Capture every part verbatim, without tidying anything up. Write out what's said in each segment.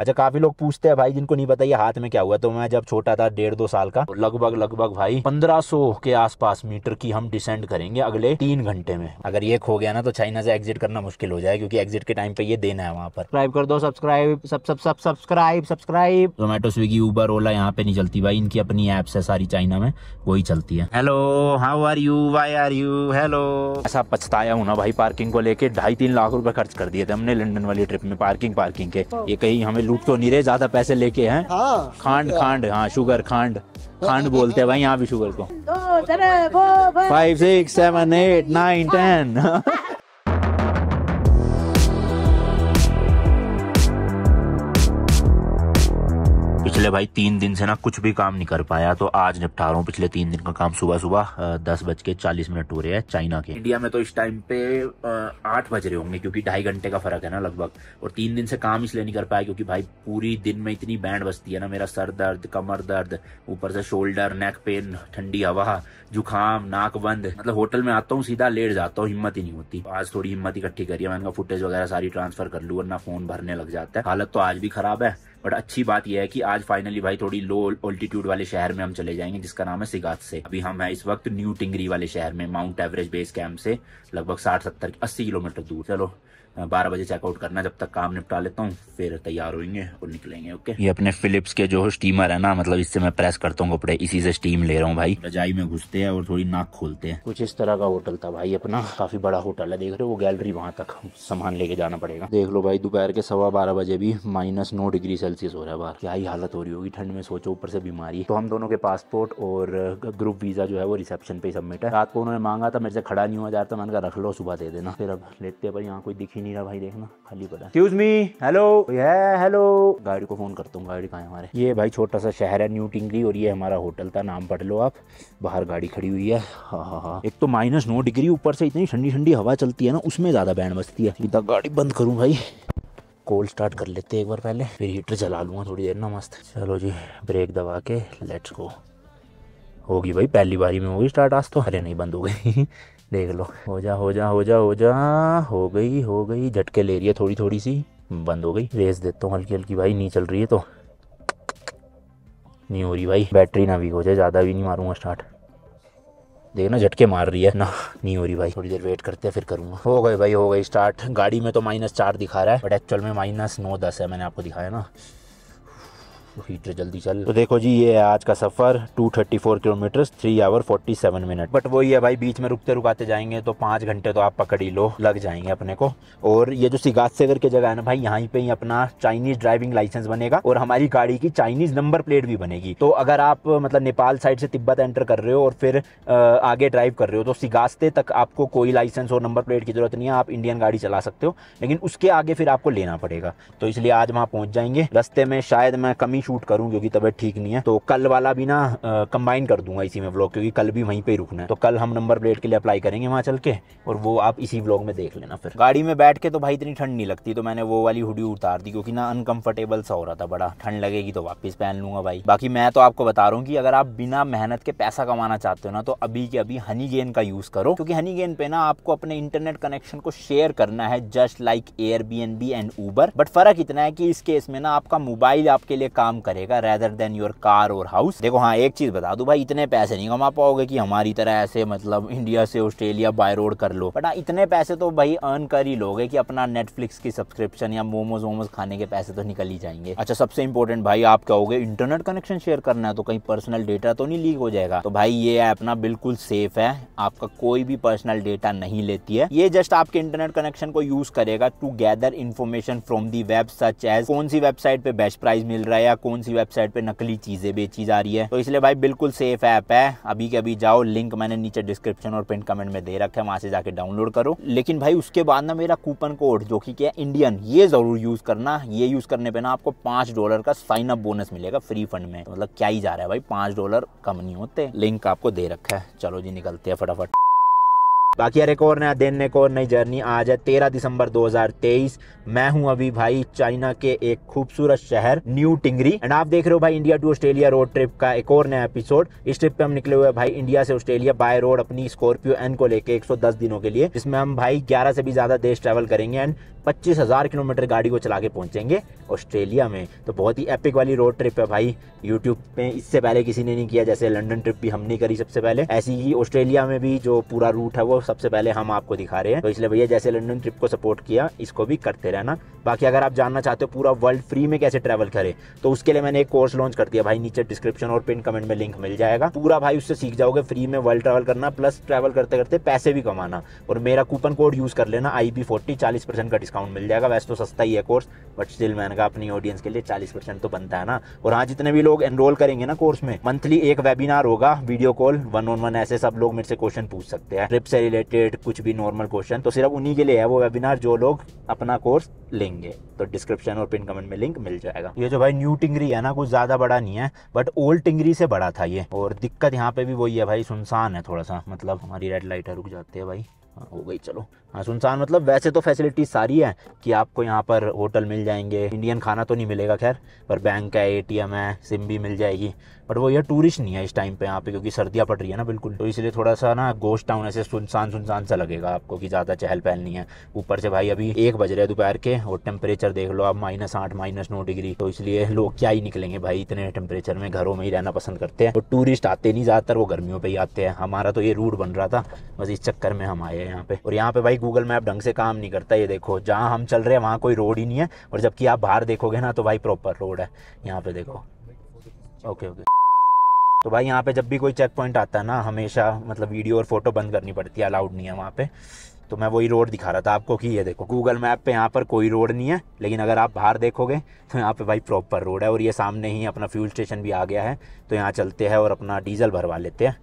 अच्छा, काफी लोग पूछते हैं भाई जिनको नहीं पता ये हाथ में क्या हुआ। तो मैं जब छोटा था, डेढ़ दो साल का, लगभग लगभग भाई पंद्रह सौ के आसपास मीटर की हम डिसेंड करेंगे अगले तीन घंटे में। अगर ये खो गया ना तो चाइना से एग्जिट करना मुश्किल हो जाए, क्योंकि एग्जिट के टाइम पे ये देना है वहाँ पर। सब्सक्राइब कर दो, सब्सक्राइब सब सब सब subscribe subscribe. Zomato, Swiggy, Uber, ओला यहाँ पे नहीं चलती भाई, इनकी अपनी एप्स है सारी चाइना में, वही चलती है। Hello, how are you, why are you, hello. ऐसा पछताया हूँ ना भाई, पार्किंग को लेके ढाई तीन लाख रुपए खर्च कर दिए थे हमने लंदन वाली ट्रिप में, पार्किंग पार्किंग के। ये कहीं हमें लूट तो नहीं रहे, ज्यादा पैसे लेके हैं। हाँ, खांड खांड, हाँ शुगर खांड खांड बोलते हैं भाई यहाँ भी शुगर को। Five six seven eight nine ten पिछले भाई तीन दिन से ना कुछ भी काम नहीं कर पाया, तो आज निपटा रहा हूँ पिछले तीन दिन का काम। सुबह सुबह दस बज के चालीस मिनट हो रहे हैं चाइना के, इंडिया में तो इस टाइम पे आठ बज रहे होंगे, क्योंकि ढाई घंटे का फर्क है ना लगभग। और तीन दिन से काम इसलिए नहीं कर पाया क्योंकि भाई पूरी दिन में इतनी बैंड बजती है ना, मेरा सर दर्द, कमर दर्द, ऊपर से शोल्डर, नेक पेन, ठंडी हवा, जुकाम, नाक बंद, मतलब होटल में आता हूँ सीधा लेट जाता हूँ, हिम्मत ही नहीं होती। आज थोड़ी हिम्मत इकट्ठी करी है मैंने, फुटेज वगैरह सारी ट्रांसफर कर लूँ वरना फोन भरने लग जाता है। हालत तो आज भी खराब है, बट अच्छी बात यह है कि आज फाइनली भाई थोड़ी लो ऑल्टीट्यूड वाले शहर में हम चले जाएंगे जिसका नाम है शिगात्से। अभी हम हैं इस वक्त न्यू टिंगरी वाले शहर में, माउंट एवरेस्ट बेस कैंप से लगभग साठ सत्तर अस्सी किलोमीटर दूर। चलो बारह बजे चेकआउट करना, जब तक काम निपटा लेता हूँ फिर तैयार होंगे और निकलेंगे। ओके, ये अपने फिलिप्स के जो स्टीमर है ना, मतलब इससे मैं प्रेस करता हूँ कपड़े, इसी से स्टीम ले रहा हूँ भाई। रजाई में घुसते हैं और थोड़ी नाक खोलते हैं। कुछ इस तरह का होटल था भाई अपना, काफी बड़ा होटल है, देख रहे हो वो गैलरी, वहाँ तक सामान लेके जाना पड़ेगा। देख लो भाई दोपहर के सवा बारह बजे भी माइनस नौ डिग्री सेल्सियस हो रहा है बाहर, क्या ही हालत हो रही होगी ठंड में, सोचो ऊपर से बीमारी। तो हम दोनों के पासपोर्ट और ग्रुप वीजा जो है वो रिसेप्शन पे सबमिट है। रात को उन्होंने मांगा था मेरे से, खड़ा नहीं हुआ जाता, मैंने कहा रख लो सुबह दे देना। फिर अब लेते पर यहाँ कोई दिखी नहीं रहा भाई, देखना खाली पड़ा। एक्सक्यूज मी, हेलो, ये हेलो, गाड़ी को फोन करता हूँ, गाड़ी कहाँ है हमारे। ये भाई छोटा सा शहर है न्यू टिंगरी, और ये हमारा होटल था, नाम पढ़ लो आप। बाहर गाड़ी खड़ी हुई है, हाँ हाँ हाँ। एक तो माइनस नौ डिग्री, ऊपर से इतनी ठंडी ठंडी हवा चलती है ना, उसमें ज्यादा बैंड बजती है। सीधा गाड़ी बंद करूँ भाई, कोल्ड स्टार्ट कर लेते हैं एक बार पहले, फिर हीटर जला लूँगा थोड़ी देर ना, मस्त। चलो जी, ब्रेक दबा के लेट्स गो। होगी भाई, पहली बारी में होगी स्टार्ट आज तो। अरे नहीं, बंद हो गई देख लो। हो जा हो जा हो जा हो जा, हो गई हो गई, झटके ले रही है थोड़ी थोड़ी सी, बंद हो गई। रेस देता हूँ हल्की हल्की भाई, नहीं चल रही है तो नहीं हो रही भाई, बैटरी ना वीक हो जाए, ज़्यादा भी नहीं मारूंगा स्टार्ट। देखना झटके मार रही है ना, नहीं हो रही भाई, थोड़ी देर वेट करते हैं फिर करूंगा। हो गई भाई, हो गई स्टार्ट। गाड़ी में तो माइनस चार दिखा रहा है बट एक्चुअल में माइनस नौ दस है, मैंने आपको दिखाया ना। हीटर जल्दी चल। तो देखो जी, ये है आज का सफर, दो सौ चौंतीस kilometre, three hour forty seven minute. But वही है भाई, बीच में रुकते रुकाते जाएंगे तो पाँच घंटे तो आप पकड़ ही लो लग जाएंगे अपने को। और ये जो शिगात्से करके जगह है ना भाई, यहाँ पे ही अपना चाइनीज ड्राइविंग लाइसेंस बनेगा और हमारी गाड़ी की चाइनीज नंबर प्लेट भी बनेगी। तो अगर आप मतलब नेपाल साइड से तिब्बत एंटर कर रहे हो और फिर आगे ड्राइव कर रहे हो तो शिगात्से तक आपको कोई लाइसेंस और नंबर प्लेट की जरूरत नहीं है, आप इंडियन गाड़ी चला सकते हो, लेकिन उसके आगे फिर आपको लेना पड़ेगा। तो इसलिए आज वहाँ पहुँच जाएंगे। रस्ते में शायद मैं कमी शूट करूं क्योंकि तबीयत ठीक नहीं है, तो कल वाला भी ना कंबाइन कर दूंगा इसी में व्लॉग, क्योंकि कल भी वहीं पे ही रुकना है। तो कल हम नंबर प्लेट के लिए अप्लाई करेंगे वहां चल के, और वो आप इसी व्लॉग में देख लेना। फिर गाड़ी में बैठ के तो भाई इतनी ठंड नहीं लगती, तो मैंने वो वाली हुडी उतार दी क्योंकि ना अनकंफर्टेबल सा हो रहा था बड़ा। ठंड लगेगी तो वापस पहन लूंगा भाई। बाकी मैं तो आपको बता रहा हूँ कि अगर आप बिना मेहनत के पैसा कमाना चाहते हो ना, तो अभी के अभी हनीगेन का यूज करो, क्योंकि हनीगेन पे ना आपको अपने इंटरनेट कनेक्शन को शेयर करना है, just like Airbnb and Uber. But फर्क इतना है कि इस केस में ना आपका मोबाइल आपके लिए काम करेगा रेदर देन योर कार और हाउस। देखो हाँ, एक चीज बता दूं भाई, इतने पैसे नहीं कमा पाओगे कि हमारी तरह ऐसे मतलब इंडिया से ऑस्ट्रेलिया बाय रोड कर लो, बट इतने पैसे तो भाई अर्न कर ही लोगे कि अपना नेटफ्लिक्स की सब्सक्रिप्शन या मोमोज वोमोज खाने के पैसे तो निकल ही जाएंगे। अच्छा, सबसे इंपॉर्टेंट भाई, आप कहोगे इंटरनेट कनेक्शन शेयर करना है तो कहीं पर्सनल डेटा तो नहीं लीक हो जाएगा, तो भाई ये ऐप ना बिल्कुल सेफ है, आपका कोई भी पर्सनल डेटा नहीं लेती है। ये जस्ट आपके इंटरनेट कनेक्शन को यूज करेगा to gather information from the web, such as कौन सी वेबसाइट पे बेस्ट प्राइस मिल रहा है, कौन सी वेबसाइट पे नकली चीजें बेची जा रही है। तो इसलिए भाई बिल्कुल सेफ ऐप है, अभी के अभी जाओ, लिंक मैंने नीचे डिस्क्रिप्शन और पिन कमेंट में दे रखा है, वहां से जाके डाउनलोड करो। लेकिन भाई उसके बाद ना मेरा कूपन कोड जो कि क्या इंडियन, ये जरूर यूज करना। ये यूज करने पे ना आपको पांच डॉलर का साइन अप बोनस मिलेगा फ्री फंड में, मतलब क्या ही जा रहा है भाई, पांच डॉलर कम नहीं होते। लिंक आपको दे रखा है, चलो जी निकलते हैं फटाफट। बाकी यार एक और नया दिन, एक और नई जर्नी। आज है तेरह दिसंबर दो हज़ार तेईस। मैं हूं अभी भाई चाइना के एक खूबसूरत शहर न्यू टिंगरी, एंड आप देख रहे हो भाई India to Australia road trip का एक और नया एपिसोड। इस ट्रिप पे हम निकले हुए भाई इंडिया से ऑस्ट्रेलिया बाय रोड अपनी स्कॉर्पियो एन को लेके एक सौ दस दिनों के लिए, जिसमें हम भाई ग्यारह से भी ज्यादा देश ट्रैवल करेंगे एंड पच्चीस हज़ार किलोमीटर गाड़ी को चला के पहुँचेंगे ऑस्ट्रेलिया में। तो बहुत ही एपिक वाली रोड ट्रिप है भाई, यूट्यूब पे इससे पहले किसी ने नहीं किया। जैसे लंदन ट्रिप भी हमने करी सबसे पहले, ऐसी ही ऑस्ट्रेलिया में भी जो पूरा रूट है वो सबसे पहले हम आपको दिखा रहे हैं। तो इसलिए भैया जैसे लंदन ट्रिप को सपोर्ट किया, इसको भी करते रहना। बाकी अगर आप जानना चाहते हो पूरा वर्ल्ड फ्री में कैसे ट्रैवल करें, तो उसके लिए मैंने एक कोर्स लॉन्च कर दिया भाई, नीचे डिस्क्रिप्शन और पिन कमेंट में लिंक मिल जाएगा पूरा भाई। उससे सीख जाओगे फ्री में वर्ल्ड ट्रैवल करना, प्लस ट्रैवल करते करते पैसे भी कमाना। और मेरा कूपन कोड यूज़ कर लेना आई बी फोर्टी, चालीस परसेंट का डिस्काउंट मिल जाएगा। वैसे तो सस्ता ही है कोर्स, बट स्टिल मैंने कहा अपनी ऑडियंस के लिए चालीस परसेंट तो बनता है ना। और हाँ, जितने भी लोग एनरोल करेंगे ना कोर्स में, मंथली एक वेबिनार होगा, video call one on one, ऐसे सब लोग मेरे से क्वेश्चन पूछ सकते हैं ट्रिप से रिलेटेड, कुछ भी नॉर्मल क्वेश्चन। तो सिर्फ उन्हीं के लिए है वो वेबिनार जो लोग अपना कोर्स लेंगे। तो डिस्क्रिप्शन और पिन कमेंट में लिंक मिल जाएगा। ये जो भाई न्यू टिंगरी है ना, कुछ ज़्यादा बड़ा नहीं है, बट ओल्ड टिंगरी से बड़ा था ये। और दिक्कत यहाँ पे भी वही है भाई, सुनसान है थोड़ा सा, मतलब हमारी रेड लाइट है रुक जाते हैं भाई। हाँ हो गई, चलो। हाँ सुनसान मतलब वैसे तो फैसिलिटीज सारी है कि आपको यहाँ पर होटल मिल जाएंगे, इंडियन खाना तो नहीं मिलेगा खैर, पर बैंक है, एटीएम है, सिम भी मिल जाएगी। बट वो ये टूरिस्ट नहीं है इस टाइम पे यहाँ पे, क्योंकि सर्दियाँ पड़ रही है ना बिल्कुल, तो इसलिए थोड़ा सा ना गोस्ट टाउन ऐसे सुनसान सुनसान सा लगेगा आपको, कि ज़्यादा चहल पहल नहीं है। ऊपर से भाई अभी एक बज रहे हैं दोपहर के, और टेम्परेचर देख लो आप, माइनस आठ माइनस नौ डिग्री। तो इसलिए लोग क्या ही निकलेंगे भाई इतने टेम्परेचर में, घरों में ही रहना पसंद करते हैं। और टूरिस्ट आते नहीं ज़्यादातर, वो गर्मियों पर ही आते हैं। हमारा तो ये रूट बन रहा था, बस इस चक्कर में हम आए यहाँ पे। और यहाँ पे भाई गूगल मैप ढंग से काम नहीं करता। ये देखो जहाँ हम चल रहे हैं वहाँ कोई रोड ही नहीं है, और जबकि आप बाहर देखोगे ना तो भाई प्रॉपर रोड है यहाँ पे देखो। ओके ओके, तो भाई यहाँ पे जब भी कोई चेक पॉइंट आता है ना, हमेशा मतलब वीडियो और फोटो बंद करनी पड़ती है, अलाउड नहीं है वहाँ पे। तो मैं वही रोड दिखा रहा था आपको कि ये देखो गूगल मैप पे यहाँ पर कोई रोड नहीं है, लेकिन अगर आप बाहर देखोगे तो यहाँ पे भाई प्रॉपर रोड है। और ये सामने ही अपना फ्यूल स्टेशन भी आ गया है, तो यहाँ चलते हैं और अपना डीजल भरवा लेते हैं,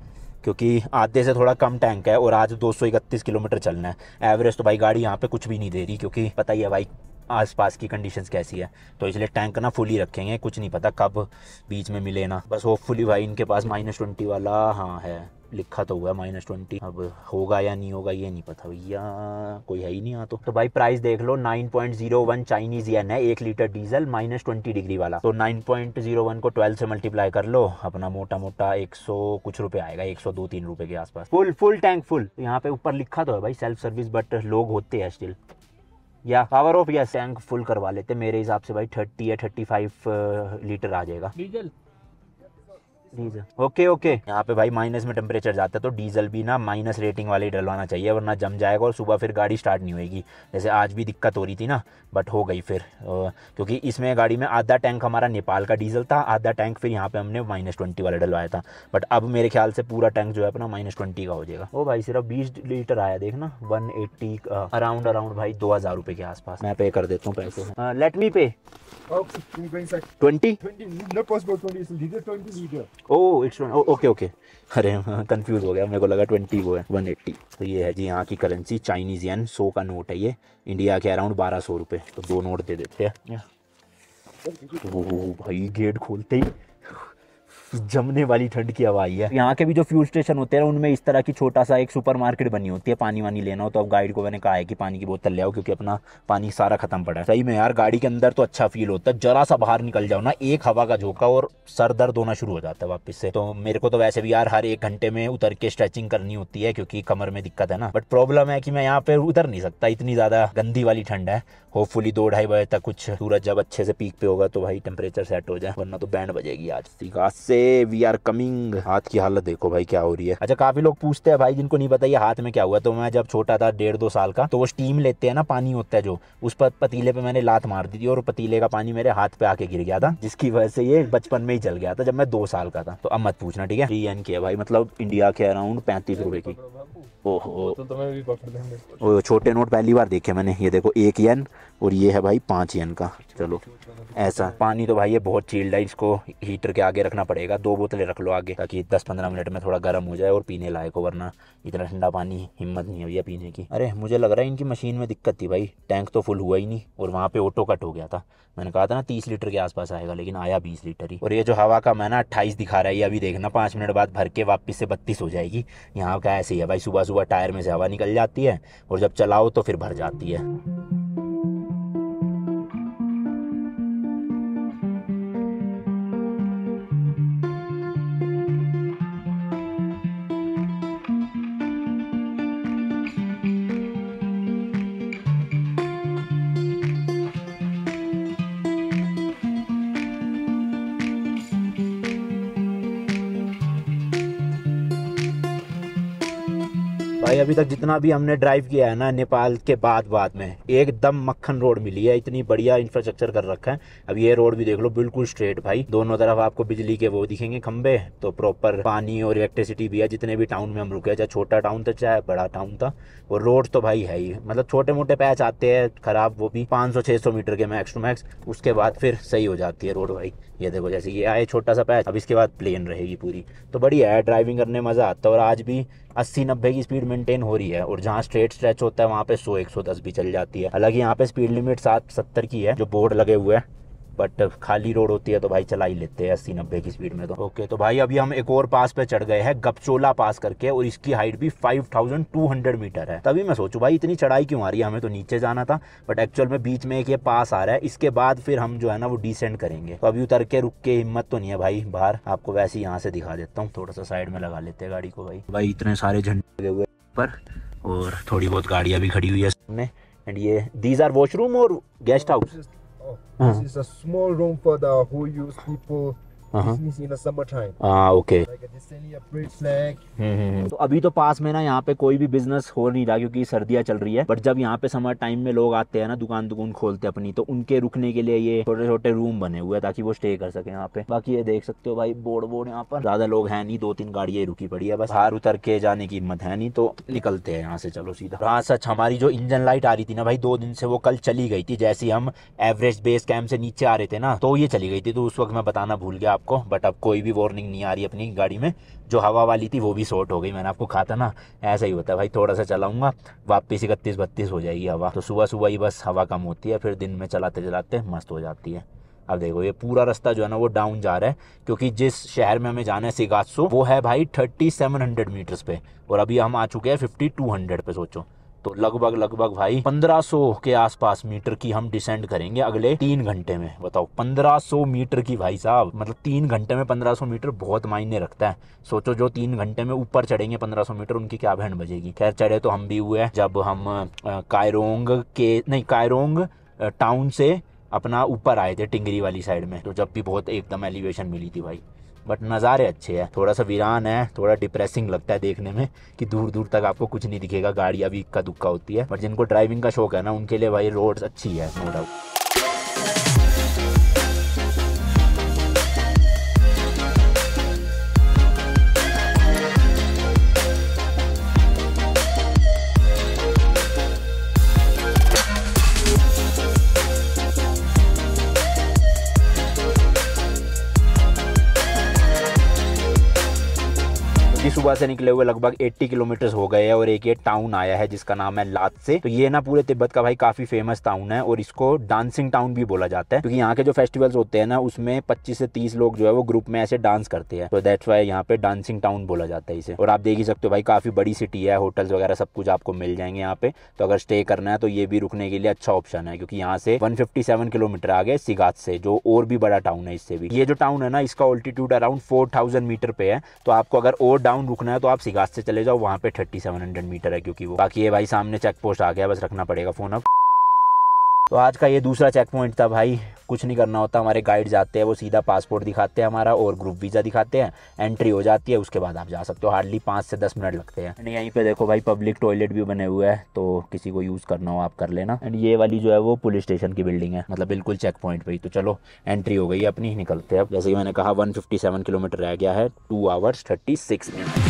क्योंकि आधे से थोड़ा कम टैंक है। और आज दो सौ इकतीस किलोमीटर चलना है एवरेज। तो भाई गाड़ी यहाँ पे कुछ भी नहीं दे रही, क्योंकि पता ही है भाई आसपास की कंडीशंस कैसी है। तो इसलिए टैंक ना फुल ही रखेंगे, कुछ नहीं पता कब बीच में मिले ना। बस होपफुली भाई इनके पास माइनस ट्वेंटी वाला, हाँ है, लिखा तो हुआ है माइनस ट्वेंटी, अब होगा या नहीं होगा ये नहीं पता भैया, कोई है ही नहीं यहाँ तो। तो भाई प्राइस देख लो nine point zero one Chinese yen है, एक litre diesel minus twenty degree वाला। तो नाइन पॉइंट ज़ीरो वन को ट्वेल्व से मल्टीप्लाई कर लो, अपना मोटा मोटा एक सौ कुछ रुपए आएगा, एक सौ दो तीन रुपए के आसपास। Full full tank full. तो यहाँ पे ऊपर लिखा तो है भाई सेल्फ सर्विस, बट लोग होते हैं स्टिल, या पावर ऑफ या टैंक फुल करवा लेते। मेरे हिसाब से भाई थर्टी या थर्टी फाइव लीटर आ जाएगा डीजल। डीजल ओके ओके, यहाँ पे भाई माइनस में टेम्परेचर जाता है, तो डीजल भी ना माइनस रेटिंग वाले डलवाना चाहिए, वरना जम जाएगा और सुबह फिर गाड़ी स्टार्ट नहीं होएगी। जैसे आज भी दिक्कत हो रही थी ना, बट हो गई फिर, क्योंकि इसमें गाड़ी में आधा टैंक हमारा नेपाल का डीजल था, आधा टैंक फिर यहाँ पे हमने माइनस ट्वेंटी वाला डलवाया था। बट अब मेरे ख्याल से पूरा टैंक जो है अपना माइनस ट्वेंटी का हो जाएगा। ओ भाई सिर्फ बीस लीटर आया देखना, वन एट्टी अराउंड अराउंड भाई दो हज़ार रुपये के आसपास। मैं पे कर देता हूँ पैसे, let me pay twenty. Oh it's okay okay, अरे कंफ्यूज हो गया, मेरे को लगा ट्वेंटी वो है वन एट्टी। तो ये है जी यहाँ की करेंसी चाइनीज येन, सौ का नोट है ये, इंडिया के अराउंड बारह सौ रुपये। तो दो नोट दे देते हैं। तो भाई गेट खोलते ही जमने वाली ठंड की हवा आई है। यहाँ के भी जो फ्यूल स्टेशन होते हैं उनमें इस तरह की छोटा सा एक सुपरमार्केट बनी होती है, पानी वानी लेना हो तो। अब गाइड को मैंने कहा है कि पानी की बोतल ले आओ, क्योंकि अपना पानी सारा खत्म पड़ा है। सही में यार गाड़ी के अंदर तो अच्छा फील होता है, जरा सा बाहर निकल जाओ ना, एक हवा का झोंका और सर दर्द होना शुरू हो जाता है वापस से। तो मेरे को तो वैसे भी यार हर एक घंटे में उतर के स्ट्रेचिंग करनी होती है, क्योंकि कमर में दिक्कत है ना। बट प्रॉब्लम है कि मैं यहाँ पे उतर नहीं सकता, इतनी ज़्यादा गंदी वाली ठंड है। होपफुली दो ढाई बजे तक कुछ सूरज जब अच्छे से पीक पे होगा तो भाई टेम्परेचर सेट हो जाए, वरना तो बैंड बजेगी आज। Shigatse we are coming. हाथ की हालत देखो भाई क्या हो रही है। अच्छा काफी लोग पूछते हैं भाई जिनको नहीं पता ये हाथ में क्या हुआ। तो मैं जब छोटा था, डेढ़ दो साल का, तो वो स्टीम लेते हैं ना, पानी होता है जो, उस पर पतीले पे मैंने लात मार दी थी और पतीले का पानी मेरे हाथ पे आके गिर गया था, जिसकी वजह से ये बचपन में ही जल गया था जब मैं दो साल का था। तो अब मत पूछना ठीक है। थ्री एन की है भाई, मतलब इंडिया के अराउंड पैंतीस रुपए की। ओहो तो छोटे नोट पहली बार देखे मैंने। ये देखो एक येन और ये है भाई पाँच येन का। चलो ऐसा पानी तो भाई ये बहुत चिल्ड है, इसको हीटर के आगे रखना पड़ेगा। दो बोतलें रख लो आगे, ताकि दस पंद्रह मिनट में थोड़ा गर्म हो जाए और पीने लायक हो, वरना इतना ठंडा पानी हिम्मत नहीं हुई है पीने की। अरे मुझे लग रहा है इनकी मशीन में दिक्कत थी भाई, टैंक तो फुल हुआ ही नहीं। और वहाँ पे ऑटो कट हो गया था, मैंने कहा था ना तीस लीटर के आसपास आएगा, लेकिन आया बीस लीटर ही। और ये जो हवा का मैं ना अट्ठाईस दिखा रहा है, अभी देखना पाँच मिनट बाद भर के वापस से बत्तीस हो जाएगी। यहाँ का ऐसे ही है भाई, सुबह सुबह टायर में से हवा निकल जाती है और जब चलाओ तो फिर भर जाती है। भाई अभी तक जितना भी हमने ड्राइव किया है ना नेपाल के बाद बाद में एकदम मक्खन रोड मिली है, इतनी बढ़िया इंफ्रास्ट्रक्चर कर रखा है। अब ये रोड भी देख लो बिल्कुल स्ट्रेट भाई, दोनों तरफ आपको बिजली के वो दिखेंगे खंबे, तो प्रॉपर पानी और इलेक्ट्रिसिटी भी है। जितने भी टाउन में हम रुके, चाहे छोटा टाउन था चाहे बड़ा टाउन था, वो रोड तो भाई है ही, मतलब छोटे मोटे पैच आते हैं खराब, वो भी पाँच सौ छः सौ मीटर के मैक्स टू मैक्स, उसके बाद फिर सही हो जाती है रोड भाई। ये देखो जैसे ये आए छोटा सा पैच, अब इसके बाद प्लेन रहेगी पूरी, तो बढ़िया है ड्राइविंग करने मज़ा आता है। और आज भी अस्सी नब्बे की स्पीड मेंटेन हो रही है, और जहाँ स्ट्रेट स्ट्रेच होता है वहाँ पे सौ एक सौ दस भी चल जाती है। हालांकि यहाँ पे स्पीड लिमिट सात सत्तर की है जो बोर्ड लगे हुए हैं, बट खाली रोड होती है तो भाई चला ही लेते हैं अस्सी नब्बे की स्पीड में तो। ओके तो भाई अभी हम एक और पास पे चढ़ गए हैं, गपचोला पास करके, और इसकी हाइट भी बावन सौ मीटर है। तभी मैं सोचूं भाई इतनी चढ़ाई क्यों आ रही है, हमें तो नीचे जाना था, बट एक्चुअल में बीच में एक ये पास आ रहा है, इसके बाद फिर हम जो है ना वो डिसेंड करेंगे। तो अभी उतर के रुक के हिम्मत तो नहीं है भाई बाहर, आपको वैसे ही यहाँ से दिखा देता हूँ, थोड़ा सा साइड में लगा लेते हैं गाड़ी को भाई। भाई इतने सारे झंडे लगे हुए पर, और थोड़ी बहुत गाड़ियाँ भी खड़ी हुई है सामने। एंड ये दीज आर वॉशरूम और guest house. Uh-huh. This is a small room for the who use people uh-huh. business in the summertime. Ah, okay. Like a descending a bridge flag. हम्म तो अभी तो पास में ना यहाँ पे कोई भी बिजनेस हो नहीं रहा क्योंकि सर्दियाँ चल रही है, बट जब यहाँ पे समर टाइम में लोग आते हैं ना दुकान दुकान खोलते हैं अपनी, तो उनके रुकने के लिए ये छोटे छोटे रूम बने हुए हैं ताकि वो स्टे कर सके यहाँ पे। बाकी ये देख सकते हो भाई बोर्ड बोर्ड यहाँ पर ज्यादा लोग है नहीं, दो तीन गाड़ियाँ रुकी पड़ी है बस, बाहर उतर के जाने की हिम्मत है नहीं तो निकलते हैं यहाँ से। चलो सीधा हाँ सच, हमारी जो इंजन लाइट आ रही थी ना भाई दो दिन से, वो कल चली गई थी जैसे हम एवरेस्ट बेस कैम्प से नीचे आ रहे थे ना, तो ये चली गई थी, तो उस वक्त मैं बताना भूल गया आपको। बट अब कोई भी वार्निंग नहीं आ रही अपनी गाड़ी में, जो हवा वाली थी वो भी शॉर्ट हो गई, मैंने आपको कहा था ना ऐसा ही होता है भाई, थोड़ा सा चलाऊंगा वापस इकतीस बत्तीस हो जाएगी हवा, तो सुबह सुबह ही बस हवा कम होती है, फिर दिन में चलाते चलाते मस्त हो जाती है। अब देखो ये पूरा रास्ता जो है ना वो डाउन जा रहा है, क्योंकि जिस शहर में हमें जाना है शिगात्सो वो है भाई थर्टी सेवन हंड्रेड मीटर्स पे, और अभी हम आ चुके हैं फिफ्टी टू हंड्रेड पे, सोचो तो लगभग लगभग भाई पंद्रह सौ के आसपास मीटर की हम डिसेंड करेंगे अगले तीन घंटे में। बताओ पंद्रह सौ मीटर की भाई साहब, मतलब तीन घंटे में पंद्रह सौ मीटर बहुत मायने रखता है। सोचो जो तीन घंटे में ऊपर चढ़ेंगे पंद्रह सौ मीटर उनकी क्या बैंड बजेगी। खैर चढ़े तो हम भी हुए जब हम कायरोंग के नहीं कायरोंग टाउन से अपना ऊपर आए थे टिंगरी वाली साइड में, तो जब भी बहुत एकदम एलिवेशन मिली थी भाई, बट नज़ारे अच्छे हैं। थोड़ा सा वीरान है, थोड़ा डिप्रेसिंग लगता है देखने में कि दूर दूर तक आपको कुछ नहीं दिखेगा, गाड़ियाँ भी इक्का दुक्का होती है, बट जिनको ड्राइविंग का शौक है ना उनके लिए भाई रोड्स अच्छी है नो डाउट। सुबह से निकले हुए लगभग अस्सी किलोमीटर हो गए हैं, और एक ये टाउन आया है जिसका नाम है लात्से। तो ये ना पूरे तिब्बत का भाई काफी फेमस टाउन है, और इसको डांसिंग टाउन भी बोला जाता है क्योंकि यहाँ के जो फेस्टिवल्स होते हैं ना उसमें पच्चीस से तीस लोग जो है वो ग्रुप में ऐसे डांस करते हैं, तो दैट्स वाई यहाँ पे डांसिंग टाउन बोला जाता है इसे। और आप देख ही सकते हो भाई काफी बड़ी सिटी है, होटल्स वगैरह सब कुछ आपको मिल जाएंगे यहाँ पे, तो अगर स्टे करना है तो ये भी रुकने के लिए अच्छा ऑप्शन है, क्योंकि यहाँ से वन फिफ्टी सेवन किलोमीटर आगे शिगात्से जो और भी बड़ा टाउन है इससे भी। ये जो टाउन है ना इसका altitude around four thousand metre पे है, तो आपको अगर और डाउन रुकना है तो आप शिगात्से चले जाओ, वहाँ पे थर्टी सेवन हंड्रेड मीटर है क्योंकि वो। बाकी ये भाई सामने चेक पोस्ट आ गया, बस रखना पड़ेगा फोन अब। तो आज का ये दूसरा चेक पॉइंट था भाई, कुछ नहीं करना होता, हमारे गाइड जाते हैं वो सीधा पासपोर्ट दिखाते हैं हमारा और ग्रुप वीज़ा दिखाते हैं, एंट्री हो जाती है, उसके बाद आप जा सकते हो, हार्डली पाँच से दस मिनट लगते हैं। एंड यहीं पे देखो भाई पब्लिक टॉयलेट भी बने हुए हैं, तो किसी को यूज़ करना हो आप कर लेना। एंड ये वाली जो है वो पुलिस स्टेशन की बिल्डिंग है, मतलब बिल्कुल चेक पॉइंट पर ही। तो चलो एंट्री हो गई अपनी, निकलते हैं अब। जैसे कि मैंने कहा वन फिफ्टी सेवन किलोमीटर रह गया है, two hours thirty six minute